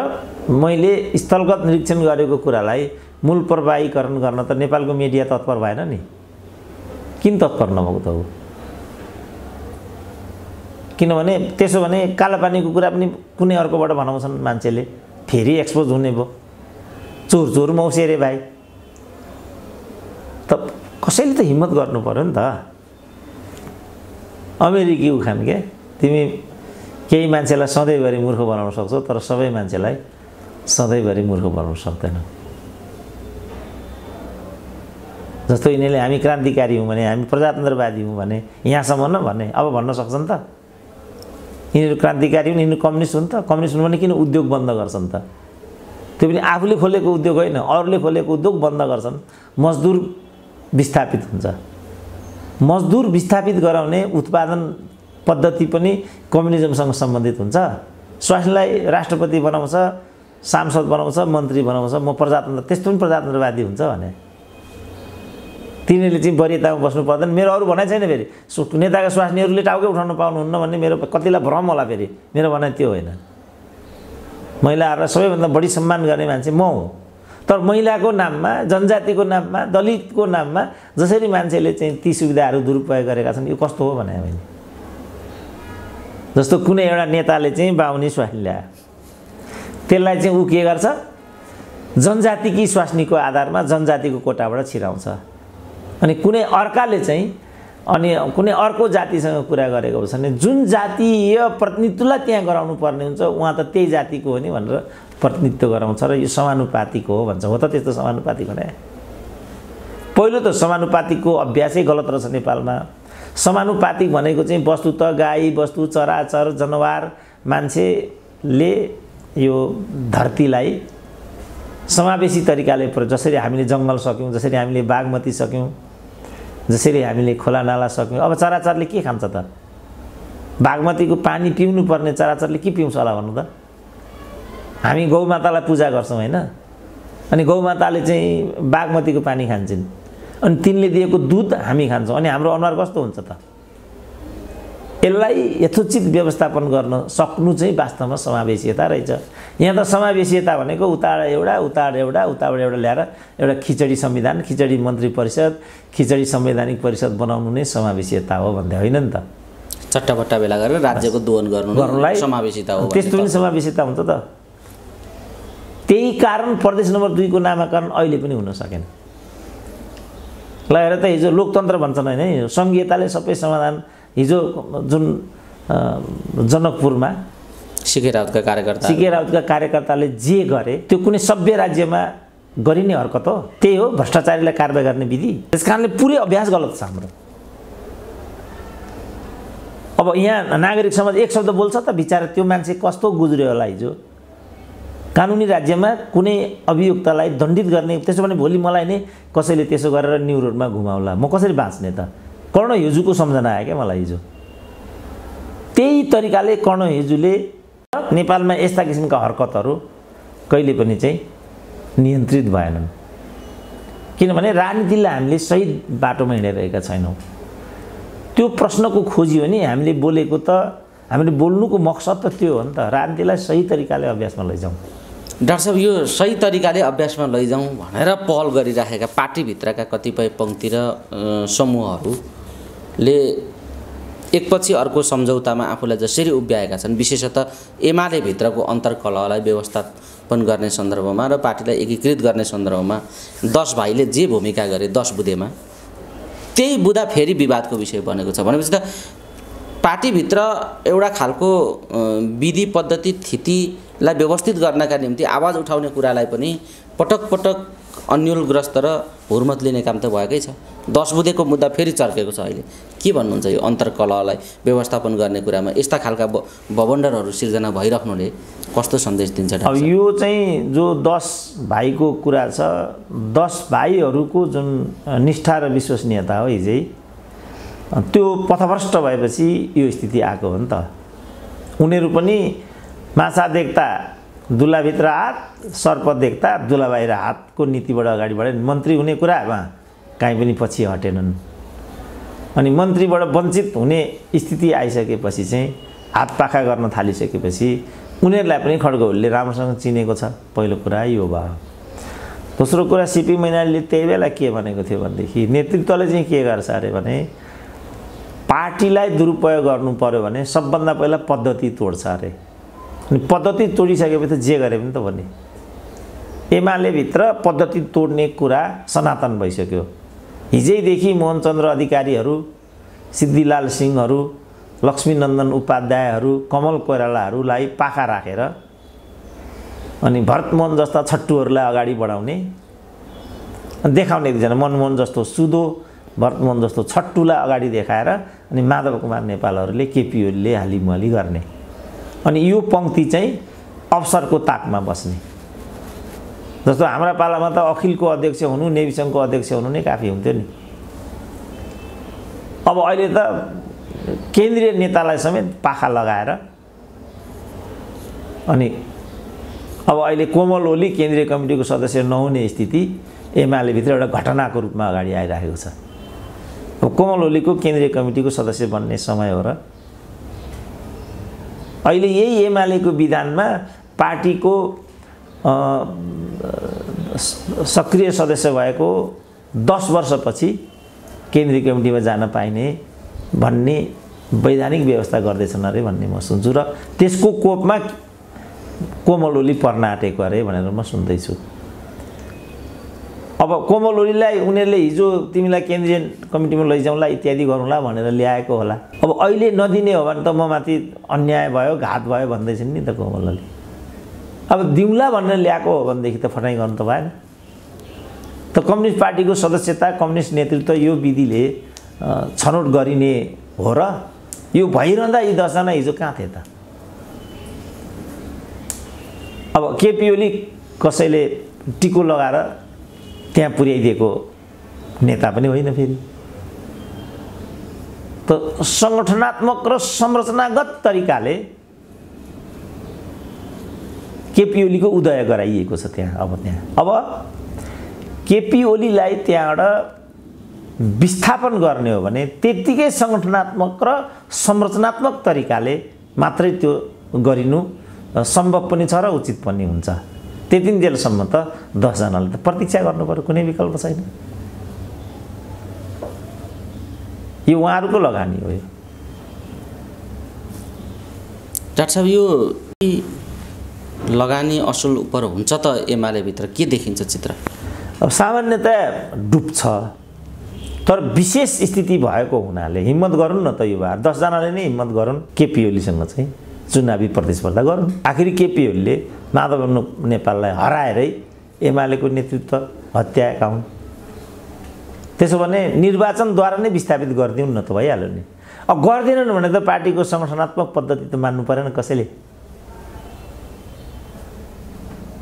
मैले स्थलगत निरीक्षण गरेको कुरालाई मूल प्रभावीकरण गर्न त नेपालको मिडिया तत्पर भएन नि, किन तत्पर नभएको त हो? किनभने त्यसो भने कालापानीको कुरा पनि कुनै अर्कोबाट भनाउँछन् मान्छेले, फेरि एक्सपोज हुने भयो, चोर चोर मौसे रे भाइ। त कसैले त हिम्मत गर्नु पर्यो नि त। अमेरिकी उखान के, तिमी केही मान्छेलाई सधैँभरि मूर्ख बनाउन सक्छौ तर सबै मान्छेलाई सधैँभरि मूर्ख बनाउन सक्दैनौ। जस्तो यिनीले हामी क्रान्तिकारी हौं भने, हामी प्रजातन्त्रवादी हौं भने यहाँसम्म न भन्ने, अब भन्न सक्छन् त यिनीहरू क्रान्तिकारी हुन्, यिनीहरू कम्युनिस्ट हुन् त। कम्युनिस्ट हुन् भने किन उद्योग बन्द गर्छन् त? त्यो पनि आफूले खोलेको उद्योग होइन, अरूले खोलेको उद्योग बन्द गर्छन्, मजदुर विस्थापित हुन्छ। मजदुर विस्थापित गराउने उत्पादन पद्धति पनि कम्युनिजमसँग सम्बन्धित हुन्छ। स्वास्नीलाई राष्ट्रपति बनाउँछ, सांसद बनाउँछ, मन्त्री बनाउँछ, म प्रजातन्त्र, त्यस्तो पनि प्रजातन्त्रवादी हुन्छ भने तिनीहरूले चाहिँ वरियतामा बस्नु पर्दैन। मेरो अरू भनाइ छैन फेरि, नेताका स्वास्नीहरूले टाउकै उठाउन पाउनुहुन्न भन्ने मेरो कतिलाई भ्रम होला फेरि, मेरो भनाइ त्यो होइन। महिलाहरूलाई सबैभन्दा बढी सम्मान गर्ने मान्छे म हुँ, तर महिलाको नाममा, जनजातिको नाममा, दलितको नाममा जसरी मान्छेले चाहिँ ती सुविधाहरू दुरुपयोग गरेका छन्, यो कस्तो हो भने मैले जस्तो कुनै एउटा नेताले चाहिँ बाहुनी स्वास्नी ल्यायो, त्यसलाई चाहिँ उ के गर्छ, जनजातिकी स्वास्नीको आधारमा जनजातिको कोटाबाट छिराउँछ। अनि कुनै अर्काले चाहिँ, अनि कुनै अर्को जातिसँग कुरा गरेको छ भने जुन जातीय प्रतिनिधित्वलाई त्यहाँ गराउनु पर्ने हुन्छ उहाँ त त्यही जातिको हो नि भनेर प्रतिनिधित्व गराउँछ र यो समानुपातिको हो भन्छ। हो त त्यस्तो समानुपातिको नै? पहिलो त समानुपातिको अभ्यासै गलत रहेछ नेपालमा। समानुपातिक भनेको चाहिँ वस्तुत गाई वस्तु, चराचर, जनावर, मान्छेले यो धरतीलाई समावेशी तरिकाले, जसरी हामीले जंगल सक्यौं, जसरी हामीले बागमती सक्यौं, जसरी हामीले खोला नाला सक्यौं, अब चराचरले के खान्छ त? बागमतीको पानी पिउनु पर्ने चराचरले के पिउँछ होला भन्नु त? हामी गौमातालाई पूजा गर्छौं हैन, अनि गौमाताले चाहिँ बागमतीको पानी खान्छिन्, अनि तिनले दिएको दूध हामी खान्छौं, अनि हाम्रो अनुहार कस्तो हुन्छ त? यसलाई यथोचित व्यवस्थापन गर्न सक्नु चाहिँ वास्तवमा समावेशियता रहेछ। यहाँ त समावेशियता भनेको उताबाट एउटा ल्याएर एउटा खिचडी संविधान, खिचडी मन्त्री परिषद, खिचडी संवैधानिक परिषद बनाउनु नै समावेशियता हो भन्दै होइन नि त। चट्टाबट्टा भेला गरेर राज्यको दोहन गर्नुलाई समावेशियता हो, त्यस्तो पनि समावेशियता हुन्छ त। त्यही कारण प्रदेश नम्बर २ को नामाकरण अहिले पनि हुन सकेन। ल हेर त, हिजो लोकतन्त्र भन्छन् हैन, संघीयताले सबै समाधान, हिजो जुन जनकपुरमा सिके राउतका कार्यकर्ताले जे गरे त्यो कुनै सभ्य राज्यमा गरिने हरकत हो? त्यही हो भ्रष्टाचारीलाई कारबाही गर्ने विधि। त्यसकारणले पुरै अभ्यास गलत छ हाम्रो। अब यहाँ नागरिक समाज एक शब्द बोल्छ त बिचारा त्यो मान्छे कस्तो गुज्रियो होला। हिजो कानुनी राज्यमा कुनै अभियुक्तलाई दण्डित गर्ने, त्यसो भने भोलि मलाई नै कसैले त्यसो गरेर न्यू रोडमा घुमाउला, म कसरी बाँच्ने त? कर्ण हेजुको सम्झना आयो क्या मलाई हिजो। त्यही तरिकाले कर्ण हेजुले नेपालमा यस्ता किसिमका हरकतहरू कहिले पनि चाहिँ नियन्त्रित भएनन्, किनभने राजनीतिलाई हामीले सही बाटोमा हिँडिरहेका छैनौँ। त्यो प्रश्नको खोजी हो नि हामीले बोलेको, त हामीले बोल्नुको मकसद त त्यो हो नि त, राजनीतिलाई सही तरिकाले अभ्यासमा लैजाउँ। डाक्टर साहब, यो सही तरिकाले अभ्यासमा लैजाउँ भनेर पहल गरिराखेका पार्टीभित्रका कतिपय पङ्क्ति र समूहहरूले एकपछि अर्को सम्झौतामा आफूलाई जसरी उभ्याएका छन्, विशेषतः एमाले भित्रको अन्तर्कलहलाई व्यवस्थापन गर्ने सन्दर्भमा र पार्टीलाई एकीकृत गर्ने सन्दर्भमा 10 भाइले जे भूमिका गरे 10 बुँदेमा, त्यही बुँदा फेरि विवादको विषय बनेको छ। भनेपछि त पार्टीभित्र एउटा खालको विधि पद्धति स्थितिलाई व्यवस्थित गर्नका निम्ति आवाज उठाउने कुरालाई पनि पटक पटक अन्योलग्रस्त र हुर्मत लिने काम त भएकै छ। 10 बुँदेको मुद्दा फेरि चर्केको छ अहिले, के भन्नुहुन्छ यो अन्तर्कलहलाई व्यवस्थापन गर्ने कुरामा यस्ता खालका भवण्डरहरू सिर्जना भइराख्नुले कस्तो सन्देश दिन्छ? अब यो चाहिँ जो 10 भाइको कुरा छ, 10 भाइहरूको जुन निष्ठा र विश्वसनीयता हो हिजै, त्यो पथभ्रष्ट भएपछि यो स्थिति आएको हो नि त। उनीहरू पनि माछा देख्दा दुलाभित्र हात, सर्प देख्दा दुलाबाहिर हातको नीतिबाट अगाडि बढे। मन्त्री हुने कुरामा कहीं पनि पछि हटेनन्। अनि मन्त्रीबाट वञ्चित हुने स्थिति आइसकेपछि चाहिँ हातपाखा गर्न थालिसकेपछि उनीहरुलाई पनि खड्गौलले राम्रोसँग चिनेको छ। पहिलो कुरा यो भयो। दोस्रो कुरा सीपी मैनालीले त्यही बेला के भनेको थियो भन्देखि नेतृत्वले चाहिँ के गर्छ अरे भने पार्टीलाई दुरुपयोग गर्नु पर्यो भने सबभन्दा पहिला पद्धति तोड्छ अरे। अनि पद्धति तोडिसकेपछि जे गरे पनि त भने एमाले भित्र पद्धति तोड्ने कुरा सनातन भइसक्यो। हिजैदेखि मोहनचन्द्र अधिकारीहरु, सिद्धिलाल सिंहहरु, लक्ष्मीनन्दन उपाध्यायहरु, कमल कोइरालाहरुलाई पाखा राखेर अनि भरतमोहन जस्ता छट्टुहरुलाई अगाडि बढाउने देखाउने, एकजना मनमोहन जस्तो सुदो भरतमोहन जस्तो छट्टुलाई अगाडि देखाएर अनि माधव कुमार नेपालहरुले केपी ओलीले हालिमहली गर्ने। अनि यो पंक्ति चाहिँ अवसरको ताकमा बस्ने। जस्तो हाम्रा पालामा त अखिलको अध्यक्ष हुनु, नेवी संघको अध्यक्ष हुनु नै काफी हुन्थ्यो नि। अब अहिले त केन्द्रीय नेतालाई समेत पाखा लगाएर अनि अब अहिले कोमल ओली केन्द्रीय कमिटीको सदस्य नहुने स्थिति एमाले भित्र एउटा घटनाको रूपमा अगाडि आइरहेको छ। अब कोमल ओलीको केन्द्रीय कमिटीको सदस्य बन्ने समय हो र अहिले यही एमालेको विधानमा पार्टीको सक्रिय सदस्य भएको 10 वर्षपछि केन्द्रीय कमिटीमा जान पाइने भन्ने वैधानिक व्यवस्था गर्दैछन् अरे भन्ने म सुन्छु र त्यसको कोपमा कोमल ओली पर्न आँटेको अरे भनेर म सुन्दै छु। अब कोमल ओलीलाई उनीहरुले हिजो तिमीलाई केन्द्रीय कमिटीमा लैजाउँला इत्यादि गरौँला भनेर ल्याएको होला। अब अहिले नदिने हो भने त म माथि अन्याय भयो, घात भयो भन्दैछन् नि त कोमल ओली। अब दिउँला भनेर ल्याएको हो भनेदेखि त फटाइ गर्नु त भएन। त कम्युनिस्ट पार्टीको सदस्यता, कम्युनिस्ट नेतृत्व यो विधिले छनौट गरिने हो र यो भइरहँदा यी 10 जना हिजो कहाँ थिए त? अब केपी ओली कसैले टिको लगाएर त्यहाँ पुर्याइदिएको नेता पनि होइन। फेरि त संगठनात्मक र संरचनागत तरिकाले केपी ओलीको उदय गराइएको छ त्यहाँ। अब केपी ओलीलाई त्यहाँबाट विस्थापन गर्ने हो भने त्यतिकै संगठनात्मक र संरचनात्मक तरिकाले मात्रै त्यो गरिनु सम्भव पनि छ र उचित पनि हुन्छ। त्यतिन्जेलसम्म त 10 जनाले त प्रतीक्षा गर्नुपर्यो, कुनै विकल्प छैन। यो उहाँहरुको लगानी हो। यो डाक्टर साहब, यो लगानी असल उपर हुन्छ त एमाले भित्र के देखिन्छ चित्र? अब सामान्यतया डुब्छ, तर विशेष स्थिति भएको हुनाले हिम्मत गरौँ न त युवा 10 जनाले नै हिम्मत गरौँ, केपी ओलीसँग चाहिँ चुनावी प्रतिस्पर्धा गरौँ। आखिर केपी ओलीले माधव नेपाललाई हराएरै एमालेको नेतृत्व हत्याएका हुन्। त्यसो भने निर्वाचनद्वारा नै विस्थापित गरिदिउँ न त, भइहाल्यो नि। अब गर्दैनन् भने त पार्टीको संगठनात्मक पद्धति त मान्नु परेन कसैले,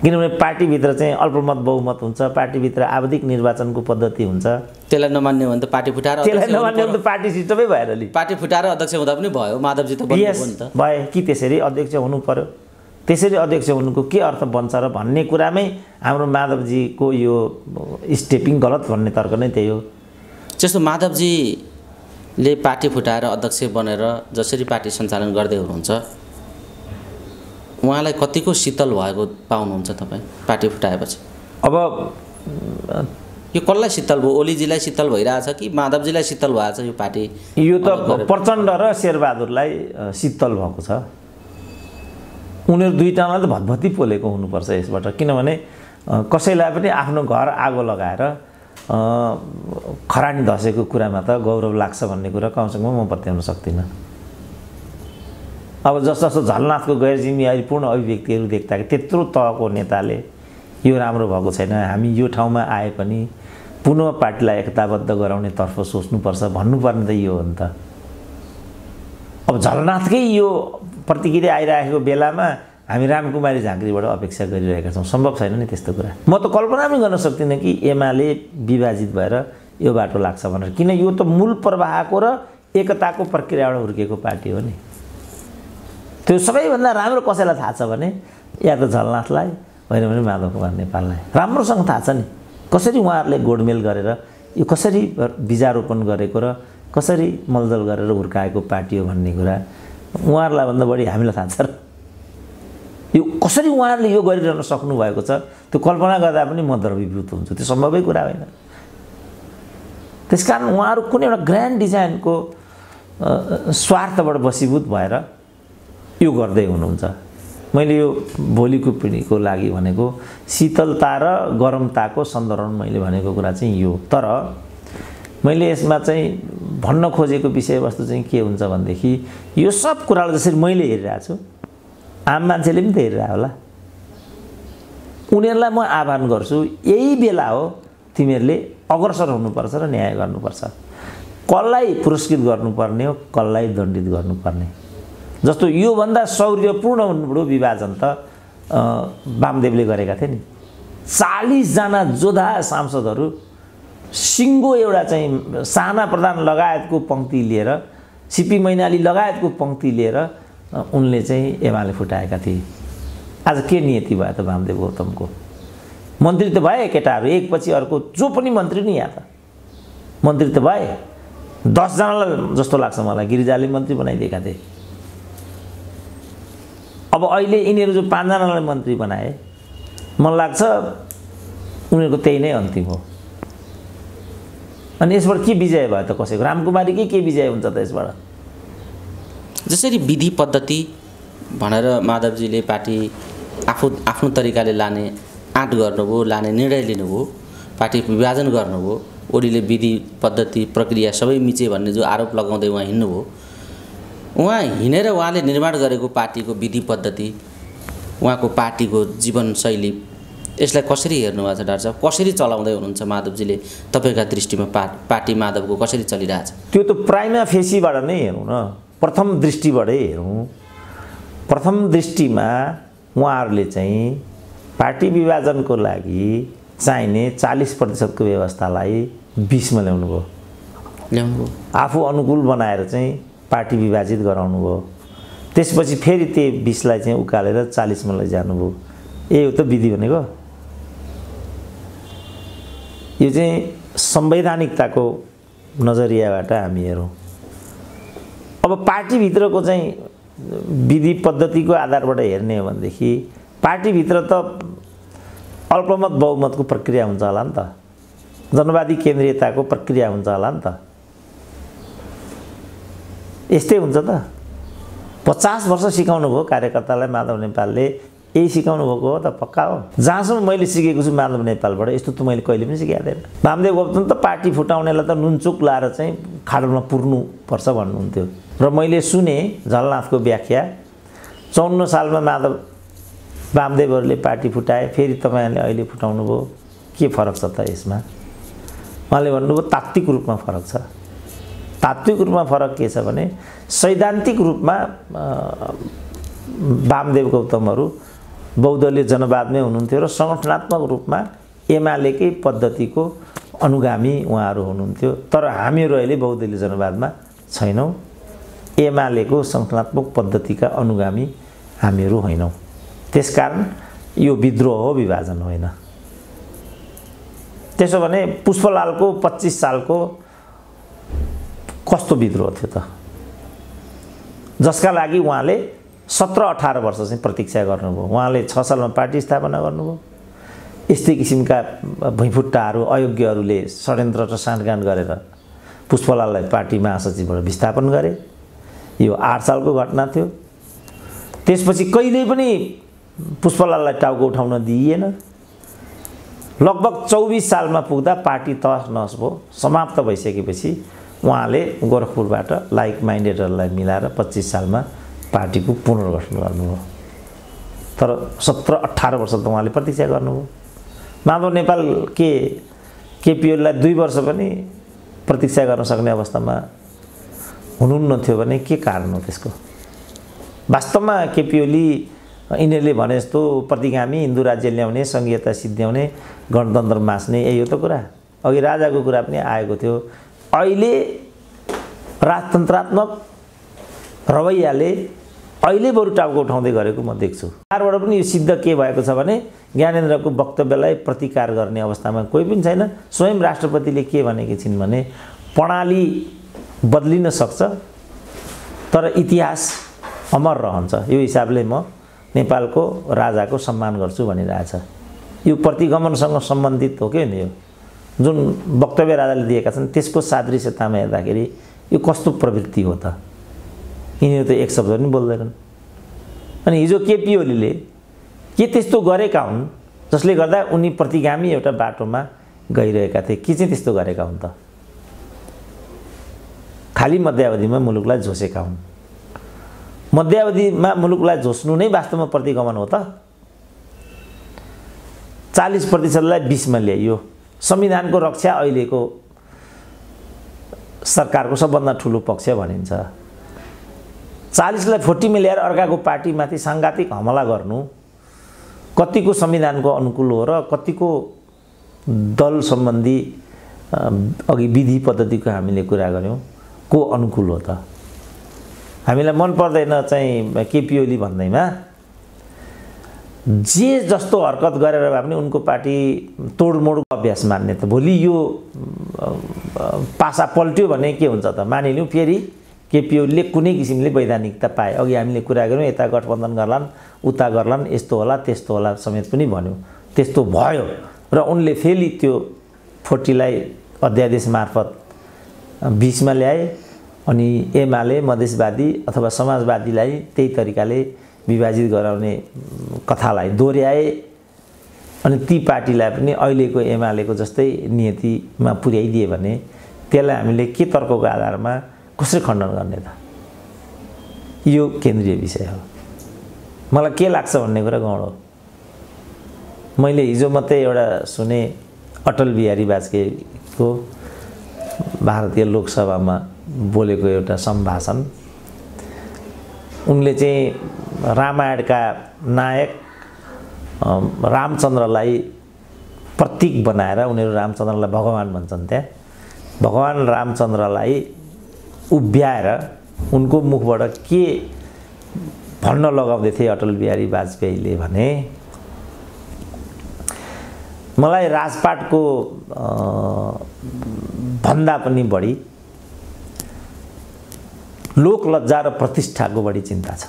किनभने पार्टीभित्र चाहिँ अल्पमत बहुमत हुन्छ, पार्टीभित्र आवधिक निर्वाचनको पद्धति हुन्छ। त्यसलाई नमान्ने हो भने त पार्टी फुटाएर, त्यसलाई नमान्ने हो भने त पार्टी सिस्टमै भएर अलि पार्टी फुटाएर अध्यक्ष हुँदा पनि भयो, माधवजी त बन्नु भयो नि त। भए कि त्यसरी अध्यक्ष हुनु पर्यो? त्यसरी अध्यक्ष हुनुको के अर्थ बन्छ र भन्ने कुरामै हाम्रो माधवजीको यो स्टेपिङ गलत भन्ने तर्क नै त्यही हो। जस्तो माधवजीले पार्टी फुटाएर अध्यक्ष बनेर जसरी पार्टी सञ्चालन गर्दै हुनुहुन्छ, उहाँलाई कतिको शीतल भएको पाउनुहुन्छ तपाई पार्टी फुटाएपछि? अब यो कसलाई शीतल भयो? ओलीजीलाई शीतल भइरहेछ कि माधवजीलाई शीतल भएको छ यो पार्टी? यो त प्रचण्ड र शेरबहादुरलाई शीतल भएको छ। उनीहरु दुईटालाई त भतभती पोलेको हुनुपर्छ यसबाट, किनभने कसैलाई पनि आफ्नो घर आगो लगाएर खरानी धसेको कुरामा त गौरव लाग्छ भन्ने कुरा कमसेकम म बताउन सक्दिनँ। अब जस्तो जस्तो झलनाथको गैरजिम्मेवारीपूर्ण अभिव्यक्तिहरु देख्दा त्यत्रो तहको नेताले यो राम्रो भएको छैन, हामी यो ठाउँमा आए पनि पुनः पार्टीलाई एकताबद्ध गराउने तर्फ सोच्नुपर्छ भन्नुपर्ने त यो हो नि त। अब झलनाथकै यो प्रतिक्रिया आइरहेको बेलामा हामी रामकुमारी झाँक्रीबाट अपेक्षा गरिरहेका छौं, सम्भव छैन नि त्यस्तो कुरा। म त कल्पना पनि गर्न सक्दिनँ कि एमाले विभाजित भएर यो बाटो लाग्छ भनेर, किन यो त मूल प्रवाहको र एकताको प्रक्रियाबाट हुर्केको पार्टी हो नि। त्यो सबैभन्दा राम्रो कसैलाई थाहा छ भने या त झलनाथलाई होइन भने माधव कुमार नेपाललाई राम्रोसँग थाहा छ नि। कसरी उहाँहरुले गोडमेल गरेर यो कसरी बीजारोपण गरेको र कसरी मलजल गरेर हुर्काएको पार्टी हो भन्ने कुरा उहाँहरुलाई भन्दा बढी हामीलाई थाहा छ। यो कसरी उहाँहरुले यो गरिरहन सक्नु भएको छ त्यो कल्पना गर्दा पनि म द्रवीभूत हुन्छु, त्यो सम्भवै कुरा होइन। त्यसकारण उहाँहरु कुनै एउटा ग्रान्ड डिजाइनको स्वार्थबाट बसीभूत भएर यो गर्दै हुनुहुन्छ। मैले यो भोलिको पिढीको लागि भनेको शीतलता र गरमताको सन्दर्भमा मैले भनेको कुरा चाहिँ यो। तर मैले यसमा चाहिँ भन्न खोजेको विषयवस्तु चाहिँ के हुन्छ भनेदेखि यो सब कुरालाई जसरी मैले हेरिरहेको छु आम मान्छेले पनि त हेरिरहेको होला, उनीहरूलाई म आह्वान गर्छु यही बेला हो तिमीहरूले अग्रसर हुनुपर्छ र न्याय गर्नुपर्छ। कसलाई पुरस्कृत गर्नुपर्ने हो, कसलाई दण्डित गर्नुपर्ने, जस्तो यो भन्दा शौर्यपूर्ण हुनु विभाजन त वामदेवले गरेका थिए नि। 40 जना जोधा सांसदहरू सिङ्गो एउटा चाहिँ साना प्रधान लगायतको पंक्ति लिएर सीपी मैनाली लगायतको पंक्ति लिएर उनले चाहिँ एमाले फुटाएका थिए। आज के नियति भयो त वामदेव गौतमको? मन्त्री त भए केटाहरू एकपछि अर्को, जो पनि मन्त्री नि यहाँ त मन्त्री त भए 10 जनालाई जस्तो लाग्छ मलाई गिरिजाले मन्त्री बनाइदिएका थिए। अब अहिले यिनीहरू जो 5 जनालाई मन्त्री बनाए मलाई लाग्छ उनीहरूको त्यही नै अन्तिम हो। अनि यसबाट के विजय भयो त कसैको? रामकुमारीकै के विजय हुन्छ त यसबाट? जसरी विधि पद्धति भनेर माधवजीले पार्टी आफ्नो तरिकाले लाने आँट गर्नुभयो, लाने निर्णय लिनुभयो, पार्टी विभाजन गर्नुभयो। ओलीले विधि पद्धति प्रक्रिया सबै मिचे भन्ने जो आरोप लगाउँदै उहाँ हिँड्नुभयो। उहाँ हिँडेर उहाँले निर्माण गरेको पार्टीको विधि पद्धति, उहाँको पार्टीको जीवनशैली, यसलाई कसरी हेर्नुभएको छ डाक्टर साहब? कसरी चलाउँदै हुनुहुन्छ माधवजीले? तपाईका दृष्टिमा पार्टी माधवको कसरी चलिरहेछ? त्यो त प्राइमा फेसीबाट नै हेरौँ न, प्रथम दृष्टिबाटै हेरौँ। प्रथम दृष्टिमा उहाँहरूले चाहिँ पार्टी विभाजनको लागि चाहिने 40% को व्यवस्थालाई 20 मा ल्याउनुभयो, आफू अनुकूल बनाएर चाहिँ पार्टी विभाजित गराउनु भयो। त्यसपछि फेरि त्यो 20 लाई चाहिँ उकालेर 40 मा लैजानुभयो। यही हो त विधि भनेको। यो चाहिँ संवैधानिकताको नजरियाबाट हामी हेरौँ। अब पार्टीभित्रको चाहिँ विधि पद्धतिको आधारबाट हेर्ने हो भनेदेखि पार्टीभित्र त अल्पमत बहुमतको प्रक्रिया हुन्छ होला नि त, जनवादी केन्द्रीयताको प्रक्रिया हुन्छ होला नि त। यस्तै हुन्छ त? 50 वर्ष सिकाउनु भयो कार्यकर्तालाई माधव नेपालले, यही सिकाउनु भएको हो त, पक्का हो। जहाँसम्म मैले सिकेको छु माधव नेपालबाट यस्तो त मैले कहिले पनि सिकाएको थिएन। वामदेव गौतम त पार्टी फुटाउनेलाई त नुनचुक लाएर चाहिँ खाडलमा पुर्नुपर्छ भन्नुहुन्थ्यो र मैले सुने झलनाथको व्याख्या। 54 सालमा वामदेवहरूले पार्टी फुटाए, फेरि तपाईँहरूले अहिले फुटाउनु भयो, के फरक छ त यसमा? उहाँले भन्नुभयो तात्विक रूपमा फरक छ। तात्विक रूपमा फरक के छ भने सैद्धान्तिक रूपमा वामदेव गौतमहरू बहुदलीय जनवादमै हुनुहुन्थ्यो र संगठनात्मक रूपमा एमालेकै पद्धतिको अनुगामी उहाँहरू हुनुहुन्थ्यो। तर हामीहरू अहिले बहुदलीय जनवादमा छैनौँ, एमालेको संगठनात्मक पद्धतिका अनुगामी हामीहरू होइनौँ। त्यसकारण यो विद्रोह हो, विभाजन होइन। त्यसो भने पुष्पलालको 25 सालको कस्तो विद्रोह थियो त, जसका लागि उहाँले 17-18 वर्ष चाहिँ प्रतीक्षा गर्नुभयो। उहाँले 6 सालमा पार्टी स्थापना गर्नुभयो। यस्तै किसिमका भुइँफुट्टाहरू, अयोग्यहरूले षड्यन्त्र र साँठगाँठ गरेर पुष्पलाललाई पार्टी महासचिवबाट विस्थापन गरे। यो 8 सालको घटना थियो। त्यसपछि कहिल्यै पनि पुष्पलाललाई टाउको उठाउन दिइएन। लगभग 24 सालमा पुग्दा पार्टी तहस नहस भयो। समाप्त भइसकेपछि उहाँले गोरखपुरबाट लाइक माइन्डेडहरूलाई मिलाएर 25 सालमा पार्टीको पुनर्गठन गर्नुभयो। तर 17-18 वर्ष त उहाँले प्रतीक्षा गर्नुभयो। माधव नेपाल केपी ओलीलाई 2 वर्ष पनि प्रतीक्षा गर्न सक्ने अवस्थामा हुनुहुन्न थियो भने के कारण हो त्यसको? वास्तवमा केपी ओली यिनीहरूले भने जस्तो प्रतिगामी हिन्दू राज्य ल्याउने, सङ्घीयता सिद्ध्याउने, गणतन्त्र मास्ने, यही हो त कुरा। अघि राजाको कुरा पनि आएको थियो। अहिले राजतन्त्रात्मक रवैयाले अहिले बरु टाउको उठाउँदै गरेको म देख्छु। चारबाट पनि यो सिद्ध के भएको छ भने ज्ञानेन्द्रको वक्तव्यलाई प्रतिकार गर्ने अवस्थामा कोही पनि छैन। स्वयं राष्ट्रपतिले के भनेकी छिन् भने प्रणाली बदलिन सक्छ तर इतिहास अमर रहन्छ। यो हिसाबले म नेपालको राजाको सम्मान गर्छु भनिरहेछ। यो प्रतिगमनसँग सम्बन्धित हो के यो जुन वक्तव्य राजाले दिएका छन् त्यसको सादृश्यतामा हेर्दाखेरि यो कस्तो प्रवृत्ति हो त? यिनीहरू त एक शब्द पनि बोल्दैनन्। अनि हिजो केपी ओलीले के त्यस्तो गरेका हुन् जसले गर्दा उनी प्रतिगामी एउटा बाटोमा गइरहेका थिए? के चाहिँ त्यस्तो गरेका हुन् त? खाली मध्यावधिमा मुलुकलाई झोसेका हुन्। मध्यावधिमा मुलुकलाई झोस्नु नै वास्तवमा प्रतिगमन हो त? 40%लाई 20% ल्याइयो। संविधानको रक्षा अहिलेको सरकारको सबभन्दा ठूलो पक्ष भनिन्छ। 40लाई 40% ल्याएर अर्काको पार्टीमाथि सांघातिक हमला गर्नु कतिको संविधानको अनुकूल हो र कतिको दल सम्बन्धी अघि विधि पद्धतिको हामीले कुरा गर्यौं को अनुकूल हो त? हामीलाई मन पर्दैन चाहिँ केपी ओली भन्दैमा जे जस्तो हरकत गरेर भए पनि उनको पार्टी तोडमोडको अभ्यास मान्ने त भोलि यो पासा पल्ट्यो भने के हुन्छ त? मानिलिउँ फेरि केपी ओलीले कुनै किसिमले वैधानिकता पाए। अघि हामीले कुरा गर्यौं यता गठबन्धन गर्लान् उता गर्लान् यस्तो होला त्यस्तो होला समेत पनि भन्यौं। त्यस्तो भयो र उनले फेरि त्यो 40लाई अध्यादेश मार्फत 20% ल्याए। अनि एमाले मधेसवादी अथवा समाजवादीलाई त्यही तरिकाले विभाजित गराउने कथालाई दोहोर्याए। अनि ती पार्टीलाई पनि अहिलेको एमालेको जस्तै नियतिमा पुर्याइदिए भने त्यसलाई हामीले के तर्कको आधारमा कसरी खण्डन गर्ने त? यो केन्द्रीय विषय हो। मलाई के लाग्छ भन्ने कुरा गौण हो। मैले हिजो मात्रै एउटा सुने अटल बिहारी वाजपेयीको भारतीय लोकसभामा बोलेको एउटा सम्भाषण। उनले चाहिँ रामायणका नायक रामचन्द्रलाई प्रतीक बनाएर उनीहरू रामचन्द्रलाई भगवान भन्छन्। त्यहाँ भगवान रामचन्द्रलाई उभ्याएर उनको मुखबाट के भन्न लगाउँदै थिए अटल बिहारी वाजपेयीले भने मलाई राजपाटको भन्दा पनि बढी लोक लज्जा र प्रतिष्ठाको बढी चिन्ता छ।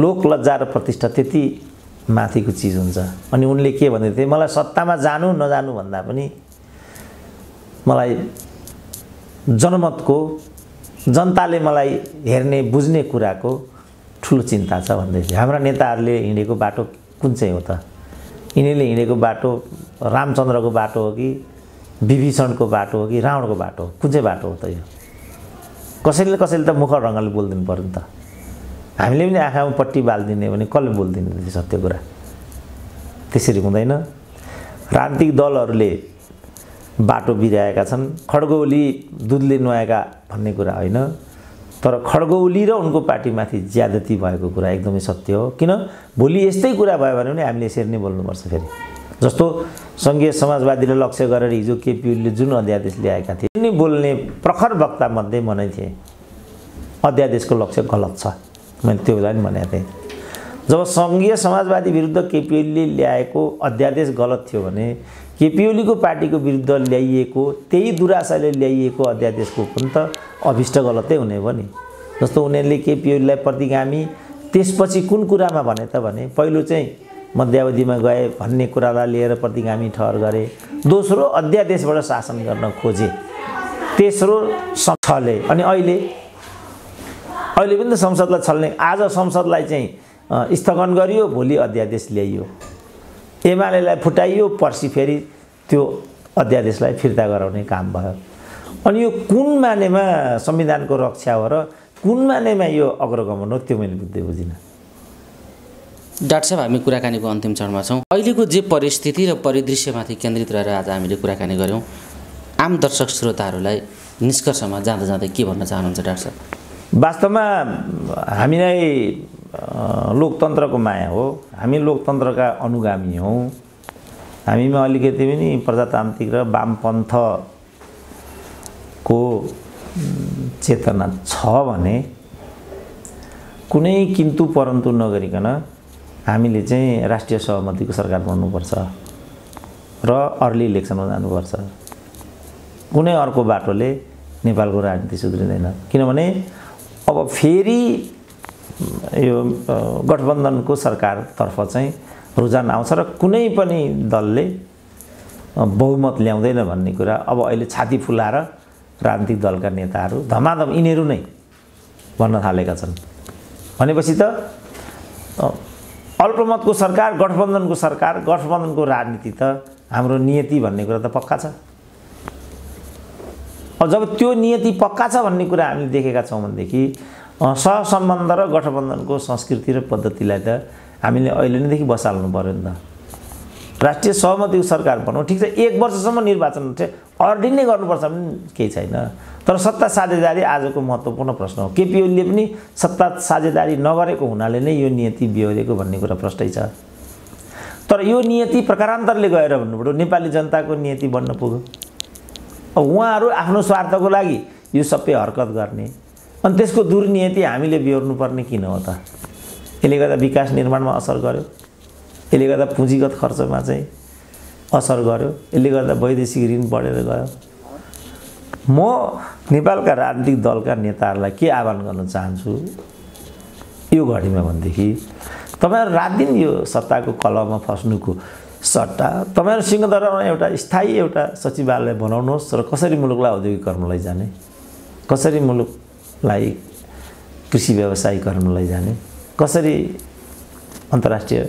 लोक लज्जा र प्रतिष्ठा त्यति माथिको चिज हुन्छ। अनि उनले के भन्दै थिए मलाई सत्तामा जानु नजानु भन्दा पनि मलाई जनमतको जनताले मलाई हेर्ने बुझ्ने कुराको ठूलो चिन्ता छ भन्दै थिए। हाम्रा नेताहरूले हिँडेको बाटो कुन चाहिँ हो त? यिनीहरूले हिँडेको बाटो रामचन्द्रको बाटो हो कि विभीषणको बाटो हो कि रावणको बाटो हो? कुन चाहिँ बाटो हो त? यो कसैले कसैले त मुख रङ्गले बोलिदिनु पर्यो नि त। हामीले पनि आँखामा पट्टी बालिदिने भने कसले बोलिदिने त सत्य कुरा? त्यसरी हुँदैन। राजनीतिक दलहरूले बाटो बिराएका छन्। खड्गौली दुधले नुहाएका भन्ने कुरा होइन तर खड्गौली र उनको पार्टीमाथि ज्यादती भएको कुरा एकदमै सत्य हो। किन भोलि यस्तै कुरा भयो भने पनि हामीले यसरी नै बोल्नुपर्छ। फेरि जस्तो संघीय समाजवादीले लक्ष्य गरेर हिजो केपी ओलीले जुन अध्यादेश ल्याएका थिए नि बोल्ने प्रखर वक्तामध्ये मनै थिए अध्यादेशको लक्ष्य गलत छ। मैले त्यो बेला पनि भनेको थिएँ। जब संघीय समाजवादी विरुद्ध केपी ओलीले ल्याएको अध्यादेश गलत थियो भने केपी ओलीको पार्टीको विरुद्ध ल्याइएको त्यही दुराशाले ल्याइएको अध्यादेशको पनि त अभिष्ट गलतै हुने हो नि। जस्तो उनीहरूले केपी ओलीलाई प्रतिगामी त्यसपछि कुन कुरामा भने त भने पहिलो चाहिँ मध्यावधिमा गए भन्ने कुरालाई लिएर प्रतिगामी ठहर गरे। दोस्रो अध्यादेशबाट शासन गर्न खोजे। तेस्रो छले। अनि अहिले अहिले पनि त संसदलाई छल्ने। आज संसदलाई चाहिँ स्थगन गरियो भोलि अध्यादेश ल्याइयो। एमालेलाई फुटाइयो पर्सि फेरि त्यो अध्यादेशलाई फिर्ता गराउने काम भयो। अनि यो कुन मानेमा संविधानको रक्षा हो र कुन मानेमा यो अग्रगमन हो त्यो मैले बुझ्दै बुझिनँ। डाक्टर साहब हामी कुराकानीको अन्तिम चरणमा छौँ। अहिलेको जे परिस्थिति र परिदृश्यमाथि केन्द्रित रहेर आज हामीले कुराकानी गऱ्यौँ। आम दर्शक श्रोताहरूलाई निष्कर्षमा जाँदा जाँदै के भन्न चाहनुहुन्छ डाक्टर साहब? वास्तवमा हामीलाई लोकतन्त्रको माया हो। हामी लोकतन्त्रका अनुगामी हौं। हामीमा अलिकति पनि प्रजातान्त्रिक र वामपन्थको चेतना छ कुनै किन्तु परन्तु नगरिकन हामीले चाहिँ राष्ट्रिय सहमतिको सरकार बन्नुपर्छ र अर्ली इलेक्सनमा जानुपर्छ। कुनै अर्को बाटोले नेपालको राजनीति सुध्रिदैन, किनभने अब फेरि यो गठबन्धनको सरकारतर्फ चाहिँ रुझान आउँछ र कुनै पनि दलले बहुमत ल्याउँदैन भन्ने कुरा अब अहिले छाती फुलाएर राजनीतिक दलका नेताहरू धमाधम यिनीहरू नै भन्न थालेका छन्। भनेपछि त अल्पमतको सरकार, गठबन्धनको सरकार, गठबन्धनको राजनीति त हाम्रो नियति भन्ने कुरा त पक्का छ। अब जब त्यो नियति पक्का छ भन्ने कुरा हामीले देखेका छौँ भनेदेखि सहसम्बन्ध र गठबन्धनको संस्कृति र पद्धतिलाई त हामीले अहिले नैदेखि बसाल्नु पर्यो नि त। राष्ट्रिय सहमतिको सरकार बनाऊ, ठिक छ, एक वर्षसम्म निर्वाचन अर्डी नै गर्नुपर्छ भने केही छैन, तर सत्ता साझेदारी आजको महत्त्वपूर्ण प्रश्न हो। केपी ओलीले पनि सत्ता साझेदारी नगरेको हुनाले नै यो नियति बिहोरेको भन्ने कुरा प्रष्टै छ। तर यो नियति प्रकारान्तरले गएर भन्नुपर्यो नेपाली जनताको नियति बन्न पुग्यो। अब उहाँहरू आफ्नो स्वार्थको लागि यो सबै हरकत गर्ने अनि त्यसको दुर्नियति हामीले बिहोर्नुपर्ने किन हो त? यसले गर्दा विकास निर्माणमा असर गर्यो, यसले गर्दा पुँजीगत खर्चमा चाहिँ असर गर्यो, यसले गर्दा वैदेशिक ऋण बढेर गयो। म नेपालका राजनीतिक दलका नेताहरूलाई के आह्वान गर्न चाहन्छु यो घडीमा भनेदेखि तपाईहरू रात दिन यो सत्ताको कलहमा फस्नुको सट्टा तपाईहरू सिंहदरमा एउटा स्थायी एउटा सचिवालय बनाउनुहोस् र कसरी मुलुकलाई औद्योगिकरण लैजाने, कसरी मुलुकलाई कृषि व्यवसायीकरण लैजाने, कसरी अन्तर्राष्ट्रिय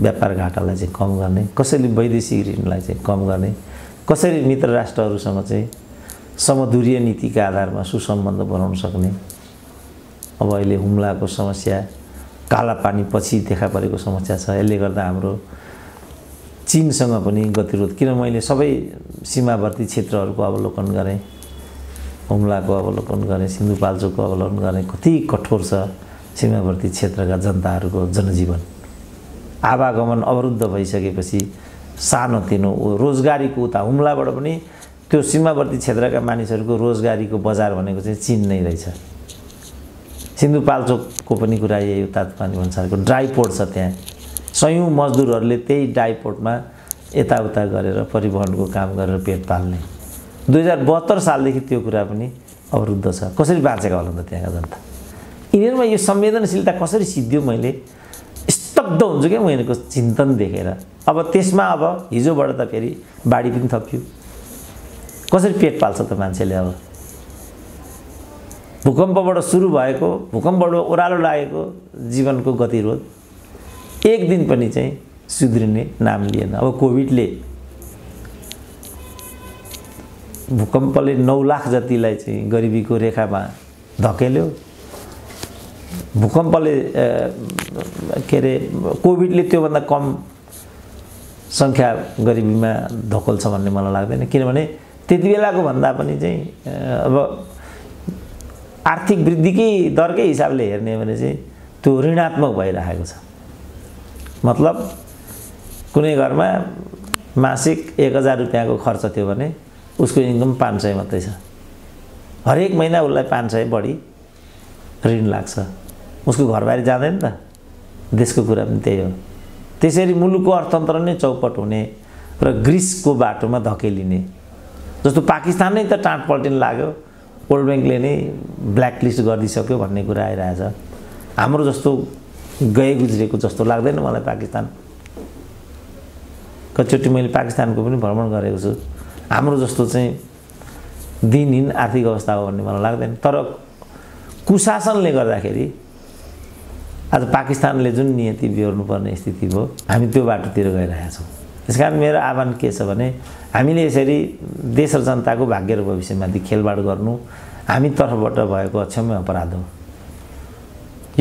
व्यापार घाटालाई चाहिँ कम गर्ने, कसरी वैदेशिक ऋणलाई चाहिँ कम गर्ने, कसरी मित्र राष्ट्रहरूसँग चाहिँ समदूरीय नीतिका आधारमा सुसम्बन्ध बनाउन सक्ने। अब अहिले हुम्लाको समस्या, काला पानी पछि देखा परेको समस्या छ, यसले गर्दा हाम्रो चीनसँग पनि गतिरोध, किन मैले सबै सीमावर्ती क्षेत्रहरूको अवलोकन गरेँ, हुम्लाको अवलोकन गरेँ, सिन्धुपाल्चोकको अवलोकन गरेँ, कति कठोर छ सीमावर्ती क्षेत्रका जनताहरूको जनजीवन। आवागमन अवरुद्ध भइसकेपछि सानोतिनो रोजगारीको उता हुम्लाबाट पनि त्यो सीमावर्ती क्षेत्रका मानिसहरूको रोजगारीको बजार भनेको चाहिँ चीन नै रहेछ। सिन्धुपाल्चोकको पनि कुरा यही हो, तातपानी भन्सारको ड्राई पोर्ट छ, त्यहाँ सयौँ मजदुरहरूले त्यही ड्राई पोर्टमा यताउता गरेर परिवहनको काम गरेर पेट पाल्ने। 2072 सालदेखि त्यो कुरा पनि अवरुद्ध छ। कसरी बाँचेका होला त त्यहाँका जनता? यिनीहरूमा यो संवेदनशीलता कसरी सिद्धियो? मैले स्तब्ध हुन्छु क्या उनीहरूको चिन्तन देखेर। अब त्यसमा अब हिजोबाट त फेरि बाढी पनि थपियो, कसरी पेट पाल्छ त मान्छेले? अब भूकम्पबाट सुरु भएको, भूकम्पबाट ओह्रालो लागेको जीवनको गतिरोध एक दिन पनि चाहिँ सुध्रिने नाम लिएन। अब कोभिडले, भूकम्पले 9 लाख जतिलाई चाहिँ गरिबीको रेखामा धकेल्यो, भूकम्पले के अरे कोभिडले त्योभन्दा कम सङ्ख्या गरिबीमा धकेल्छ भन्ने मलाई लाग्दैन, किनभने त्यति बेलाको भन्दा पनि चाहिँ अब आर्थिक वृद्धिकै दरकै हिसाबले हेर्ने हो भने चाहिँ त्यो ऋणात्मक भइरहेको छ। मतलब कुनै घरमा मासिक 1000 रुपियाँको खर्च थियो भने उसको इन्कम 500 मात्रै छ, हरेक महिना उसलाई 500 बढी ऋण लाग्छ, उसको घरबारी जाँदैन त। देशको कुरा पनि त्यही हो। त्यसरी मुलुकको अर्थतन्त्र नै चौपट हुने र ग्रिसको बाटोमा धकेलिने। जस्तो पाकिस्तान नै त टाँटपल्टिन लाग्यो, वर्ल्ड ब्याङ्कले नै ब्ल्याकलिस्ट गरिदिइसक्यो भन्ने कुरा आइरहेछ। हाम्रो जस्तो गए गुज्रेको जस्तो लाग्दैन मलाई पाकिस्तान। कतिचोटि मैले पाकिस्तानको पनि भ्रमण गरेको छु, हाम्रो जस्तो चाहिँ दिनहीन आर्थिक अवस्था हो भन्ने मलाई लाग्दैन। तर कुशासनले गर्दाखेरि आज पाकिस्तानले जुन नियति बिहोर्नुपर्ने स्थिति भयो, हामी त्यो बाटोतिर गइरहेका छौँ। त्यसकारण मेरो आह्वान के छ भने हामीले यसरी देश र जनताको भाग्य र भविष्यमाथि खेलबाड गर्नु हामी तर्फबाट भएको अक्षम्य अपराध हो।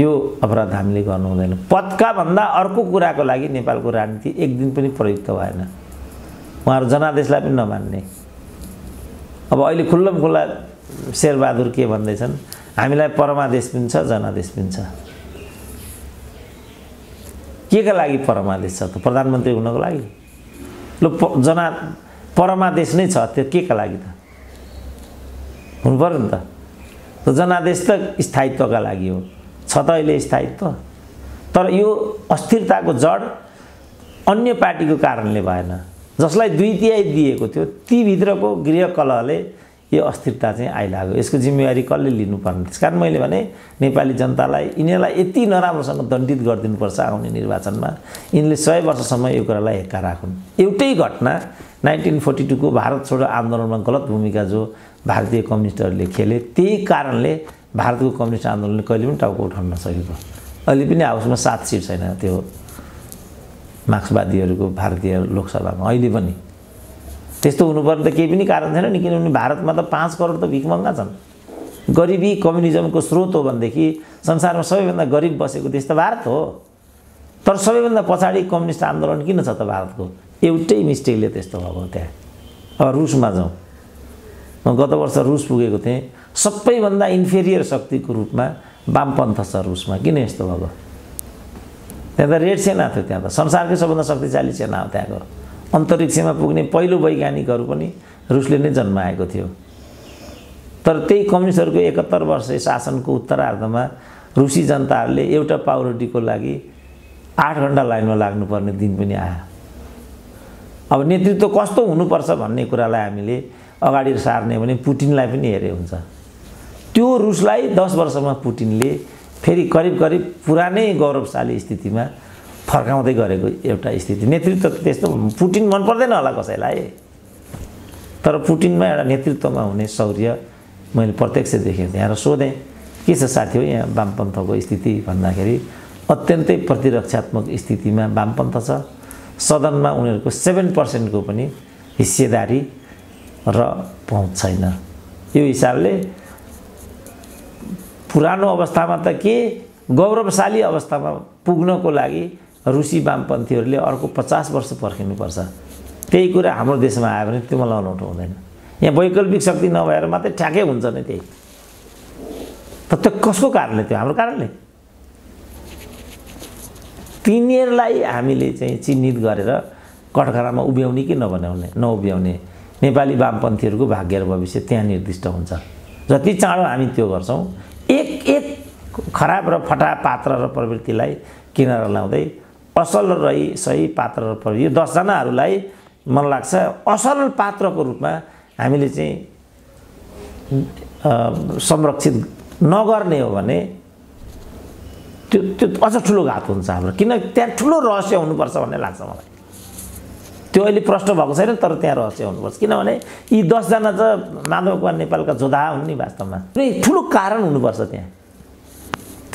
यो अपराध हामीले गर्नु हुँदैन। पदका भन्दा अर्को कुराको लागि नेपालको राजनीति एक दिन पनि प्रयुक्त भएन। उहाँहरू जनादेशलाई पनि नमान्ने। अब अहिले खुल्लम खुल्ला शेरबहादुर के भन्दैछन्, हामीलाई परमादेश पनि छ, जनादेश पनि छ। केका लागि परमादेश छ त? प्रधानमन्त्री हुनको लागि। ल जना परमादेश नै छ, त्यो केका लागि त? हुनु पर्यो नि त। तो जनादेश त स्थायित्वका लागि हो, छ त अहिले स्थायित्व। तर यो अस्थिरताको जड अन्य पार्टीको कारणले भएन, जसलाई दुई तिहाई दिएको थियो ती भित्रको गृहकलहले यो अस्थिरता चाहिँ आइलाग्यो। यसको जिम्मेवारी कसले लिनुपर्ने? त्यसकारण मैले भने नेपाली जनतालाई यिनीलाई यति नराम्रोसँग दण्डित गर्दिनुपर्छ आउने निर्वाचनमा, यिनले 100 वर्षसम्म यो कुरालाई हेक्का राखुन्। एउटै घटना 1942 को भारत छोडो आन्दोलनमा गलत भूमिका जो भारतीय कम्युनिस्टहरूले खेले, त्यही कारणले भारतको कम्युनिस्ट आन्दोलनले कहिले पनि टाउको उठाउन नसकेको। अहिले पनि हाउसमा 7 सिट छैन त्यो मार्क्सवादीहरुको भारतीय लोकसभामा, अहिले पनि त्यस्तो हुनुपर्ने त केही पनि कारण छैन नि, किनभने भारतमा त 5 करोड त भिखमङ्गा छन्। गरिबी कम्युनिजमको स्रोत हो भन्देखि संसारमा सबैभन्दा गरिब बसेको देश त भारत हो। तर सबैभन्दा पछाडी कम्युनिस्ट आन्दोलन किन छ त भारतको? एउटै मिस्टेकले त्यस्तो भएको। त्यहाँ अब रुसमा जाऊ, म गत वर्ष रुस पुगेको थिएँ। सबैभन्दा इन्फेरियर शक्तिको रूपमा वामपन्थ छ रुसमा, किन यस्तो भएको? त्यहाँ त रेड सेना थियो, त्यहाँ त संसारकै सबभन्दा शक्तिशाली सेना हो। त्यहाँको अन्तरिक्षमा पुग्ने पहिलो वैज्ञानिकहरू पनि रुसले नै जन्माएको थियो। तर त्यही कम्युनिस्टहरूको 71 वर्ष शासनको उत्तरार्धमा रुसी जनताहरूले एउटा पाउरोटीको लागि 8 घण्टा लाइनमा लाग्नुपर्ने दिन पनि आयो। अब नेतृत्व कस्तो हुनुपर्छ भन्ने कुरालाई हामीले अगाडि सार्ने भने पुटिनलाई पनि हेरे हुन्छ। त्यो रुसलाई 10 वर्षमा पुटिनले फेरि करिब पुरानै गौरवशाली स्थितिमा फर्काउँदै गरेको एउटा स्थिति। नेतृत्व त्यस्तो पुटिन मन पर्दैन होला कसैलाई, तर पुटिनमा एउटा नेतृत्वमा हुने शौर्य मैले प्रत्यक्ष देखेँ। यहाँ र सोधेँ के छ साथी हो यहाँ वामपन्थको स्थिति भन्दाखेरि अत्यन्तै प्रतिरक्षात्मक स्थितिमा वामपन्थ छ। सदनमा उनीहरूको 7% को पनि हिस्सेदारी र पहुँच छैन। यो हिसाबले पुरानो अवस्थामा त के गौरवशाली अवस्थामा पुग्नको लागि रुसी वामपन्थीहरूले अर्को 50 वर्ष पर्खिनुपर्छ। त्यही कुरा हाम्रो देशमा आयो भने त्यो मलाई अनौठो हुँदैन। यहाँ वैकल्पिक शक्ति नभएर मात्रै ठ्याके हुन्छ नि त्यही। तर त्यो कसको कारणले? त्यो हाम्रो कारणले। तिनीहरूलाई हामीले चाहिँ चिन्हित गरेर कटघरामा उभ्याउने कि नउभ्याउने नेपाली वामपन्थीहरूको भाग्य र भविष्य त्यहाँ निर्दिष्ट हुन्छ। जति चाँडो हामी त्यो गर्छौं, एक एक खराब र फटा पात्र र प्रवृत्तिलाई किनारा लाउँदै असल रही सही पात्र र प्रवृत्ति, 10 जनाहरूलाई मन लाग्छ असल पात्रको रूपमा हामीले चाहिँ संरक्षित नगर्ने हो भने त्यो त्यो अझ ठुलो घात हुन्छ हाम्रो। किन त्यहाँ ठुलो रहस्य हुनुपर्छ भन्ने लाग्छ मलाई। त्यो अहिले प्रश्न भएको छैन, तर त्यहाँ रहस्य हुनुपर्छ। किनभने यी 10 जना त माधव कुमार नेपालका जोधा हुन् नि, वास्तवमा कुनै ठुलो कारण हुनुपर्छ त्यहाँ।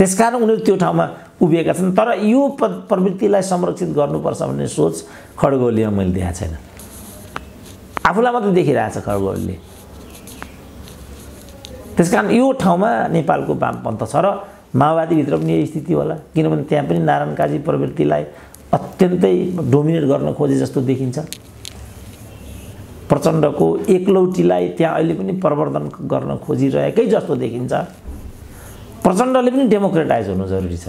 त्यसकारण उनीहरू त्यो ठाउँमा उभिएका छन्। तर यो प्रवृत्तिलाई संरक्षित गर्नुपर्छ भन्ने सोच खड्गौलीमा मैले देखेको छैन। आफूलाई मात्रै देखिरहेछ खड्गौलीले। त्यसकारण यो ठाउँमा नेपालको वामपन्थ छ र माओवादीभित्र पनि यही स्थिति होला, किनभने त्यहाँ पनि नारायण काजी प्रवृत्तिलाई अत्यन्तै डोमिनेट गर्न खोजे जस्तो देखिन्छ। प्रचण्डको एकलौटीलाई त्यहाँ अहिले पनि प्रवर्धन गर्न खोजिरहेकै जस्तो देखिन्छ। प्रचण्डले पनि डेमोक्रेटाइज हुनु जरुरी छ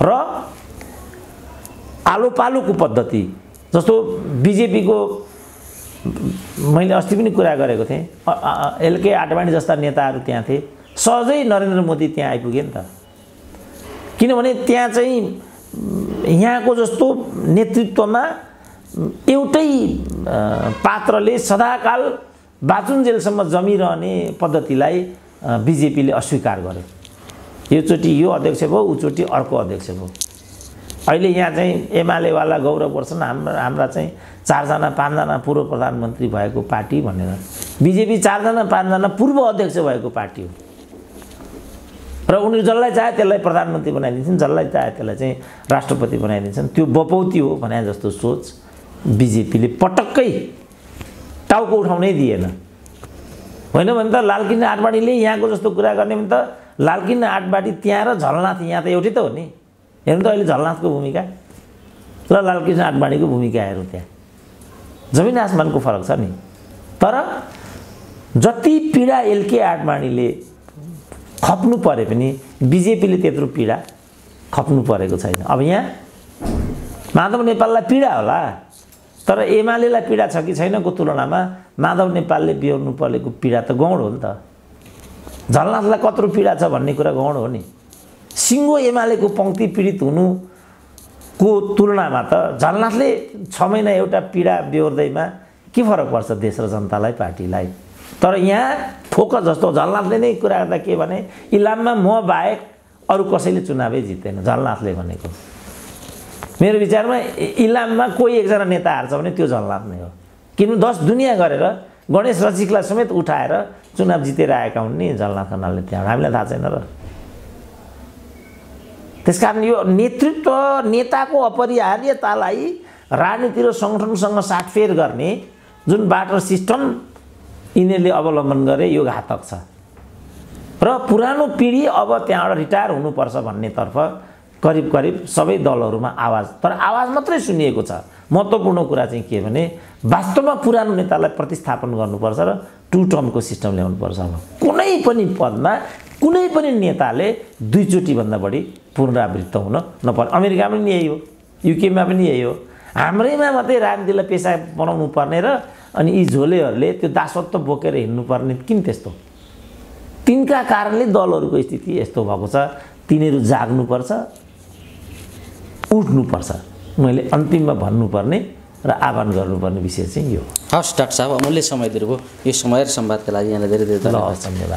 र आलोपालोको पद्धति, जस्तो बीजेपीको मैले अस्ति पनि कुरा गरेको थिएँ, एलके आडवाणी जस्ता नेताहरू त्यहाँ थिए, सहजै नरेन्द्र मोदी त्यहाँ आइपुगे नि त। किनभने त्यहाँ चाहिँ यहाँको जस्तो नेतृत्वमा एउटै पात्रले सदाकाल बाचुन्जेलसम्म जमिरहने पद्धतिलाई बीजेपीले अस्वीकार गर्यो। योचोटि यो अध्यक्ष भयो, उचोटि अर्को अध्यक्ष भयो। अहिले यहाँ चाहिँ एमालेवाला गौरव गर्छन् हाम्रा चाहिँ 4 जना 5 जना पूर्व प्रधानमन्त्री भएको पार्टी भनेर। बीजेपी 4 जना 5 जना पूर्व अध्यक्ष भएको पार्टी हो र उनीहरू जसलाई चाहे त्यसलाई प्रधानमन्त्री बनाइदिन्छन्, जसलाई चाहे त्यसलाई चाहिँ राष्ट्रपति बनाइदिन्छन्। त्यो बपौती हो भने जस्तो सोच बीजेपीले पटक्कै टाउको उठाउनै दिएन। होइन भने त लालकिन आडवाणीले यहाँको जस्तो कुरा गर्ने भने त लालकिन आडवाणी त्यहाँ र झलनाथ यहाँ त एउटै त हो नि। हेर्नु त अहिले झलनाथको भूमिका र लालकिन आडवाणीको भूमिकाहरू त्यहाँ जमिन आसमानको फरक छ नि। तर जति पीडा एलके आडवाणीले खप्नु परे पनि बीजेपीले त्यत्रो पीडा खप्नु परेको छैन। अब यहाँ माधव नेपाललाई पीडा होला, तर एमालेलाई पीडा छ कि छैनको तुलनामा माधव नेपालले बिहोर्नु परेको पीडा त गौण हो नि त। झलनाथलाई कत्रो पीडा छ भन्ने कुरा गौण हो नि। सिंगो एमालेको पंक्ति पीडित हुनु को तुलनामा त झलनाथले ६ महिना एउटा पीडा बेहोर्दैमा के फरक पर्छ देश र जनतालाई पार्टीलाई। तर यहाँ फोकस जस्तो झलनाथले नै कुरा गर्दा के भने इलाममा म बाहेक अरु कसैले चुनावै जितेन झलनाथले भनेको। मेरो विचारमा इलाममा कोही एकजना नेता हार्छ भने त्यो झलनाथ नै हो, किन 10 दुनिया गरेर गणेश रसिकलाई समेत उठाएर चुनाव जितेर आएका हुन् नि झलनाथ खनालले। त्यहाँ हामीलाई थाहा छैन र। त्यसकारण यो नेतृत्व नेताको अपरिहार्यतालाई राजनीति र संगठनसँग साटफेर गर्ने जुन बाटर सिस्टम इनेले अवलम्बन गरे यो घातक छ र पुरानो पीढी अब त्यहाँबाट रिटायर हुनुपर्छ भन्ने तर्फ करीब करीब सबै दलहरुमा आवाज। तर आवाज मात्रै सुनिएको छ। महत्त्वपूर्ण कुरा चाहिँ के भने वास्तवमा पुरानो नेतालाई प्रतिस्थापन गर्नुपर्छ र टु टर्मको सिस्टम ल्याउनुपर्छ। कुनै पनि पदमा कुनै पनि नेताले दुईचोटी भन्दा बढी पुनरावृत्त हुन नपर्छ। अमेरिकामा पनि यही हो, युकेमा पनि यही हो। हाम्रैमा मात्रै राजनीतिलाई पेशा बनाउनु पर्ने र अनि यी झोलेहरुले त्यो दासत्व बोकेर हिँड्नु पर्ने किन त्यस्तो? तिनका कारणले दलहरुको स्थिति यस्तो भएको छ। तिनीहरु जाग्नुपर्छ, उठ्नु पर्छ। मैले अन्तिममा भन्नुपर्ने र आह्वान गर्नुपर्ने विषय चाहिँ यो। हवस् डाक्टर साहब, अमूल्य समय दिनुभयो। यो समय र संवादका लागि यहाँलाई धेरै धेरै धन्यवाद।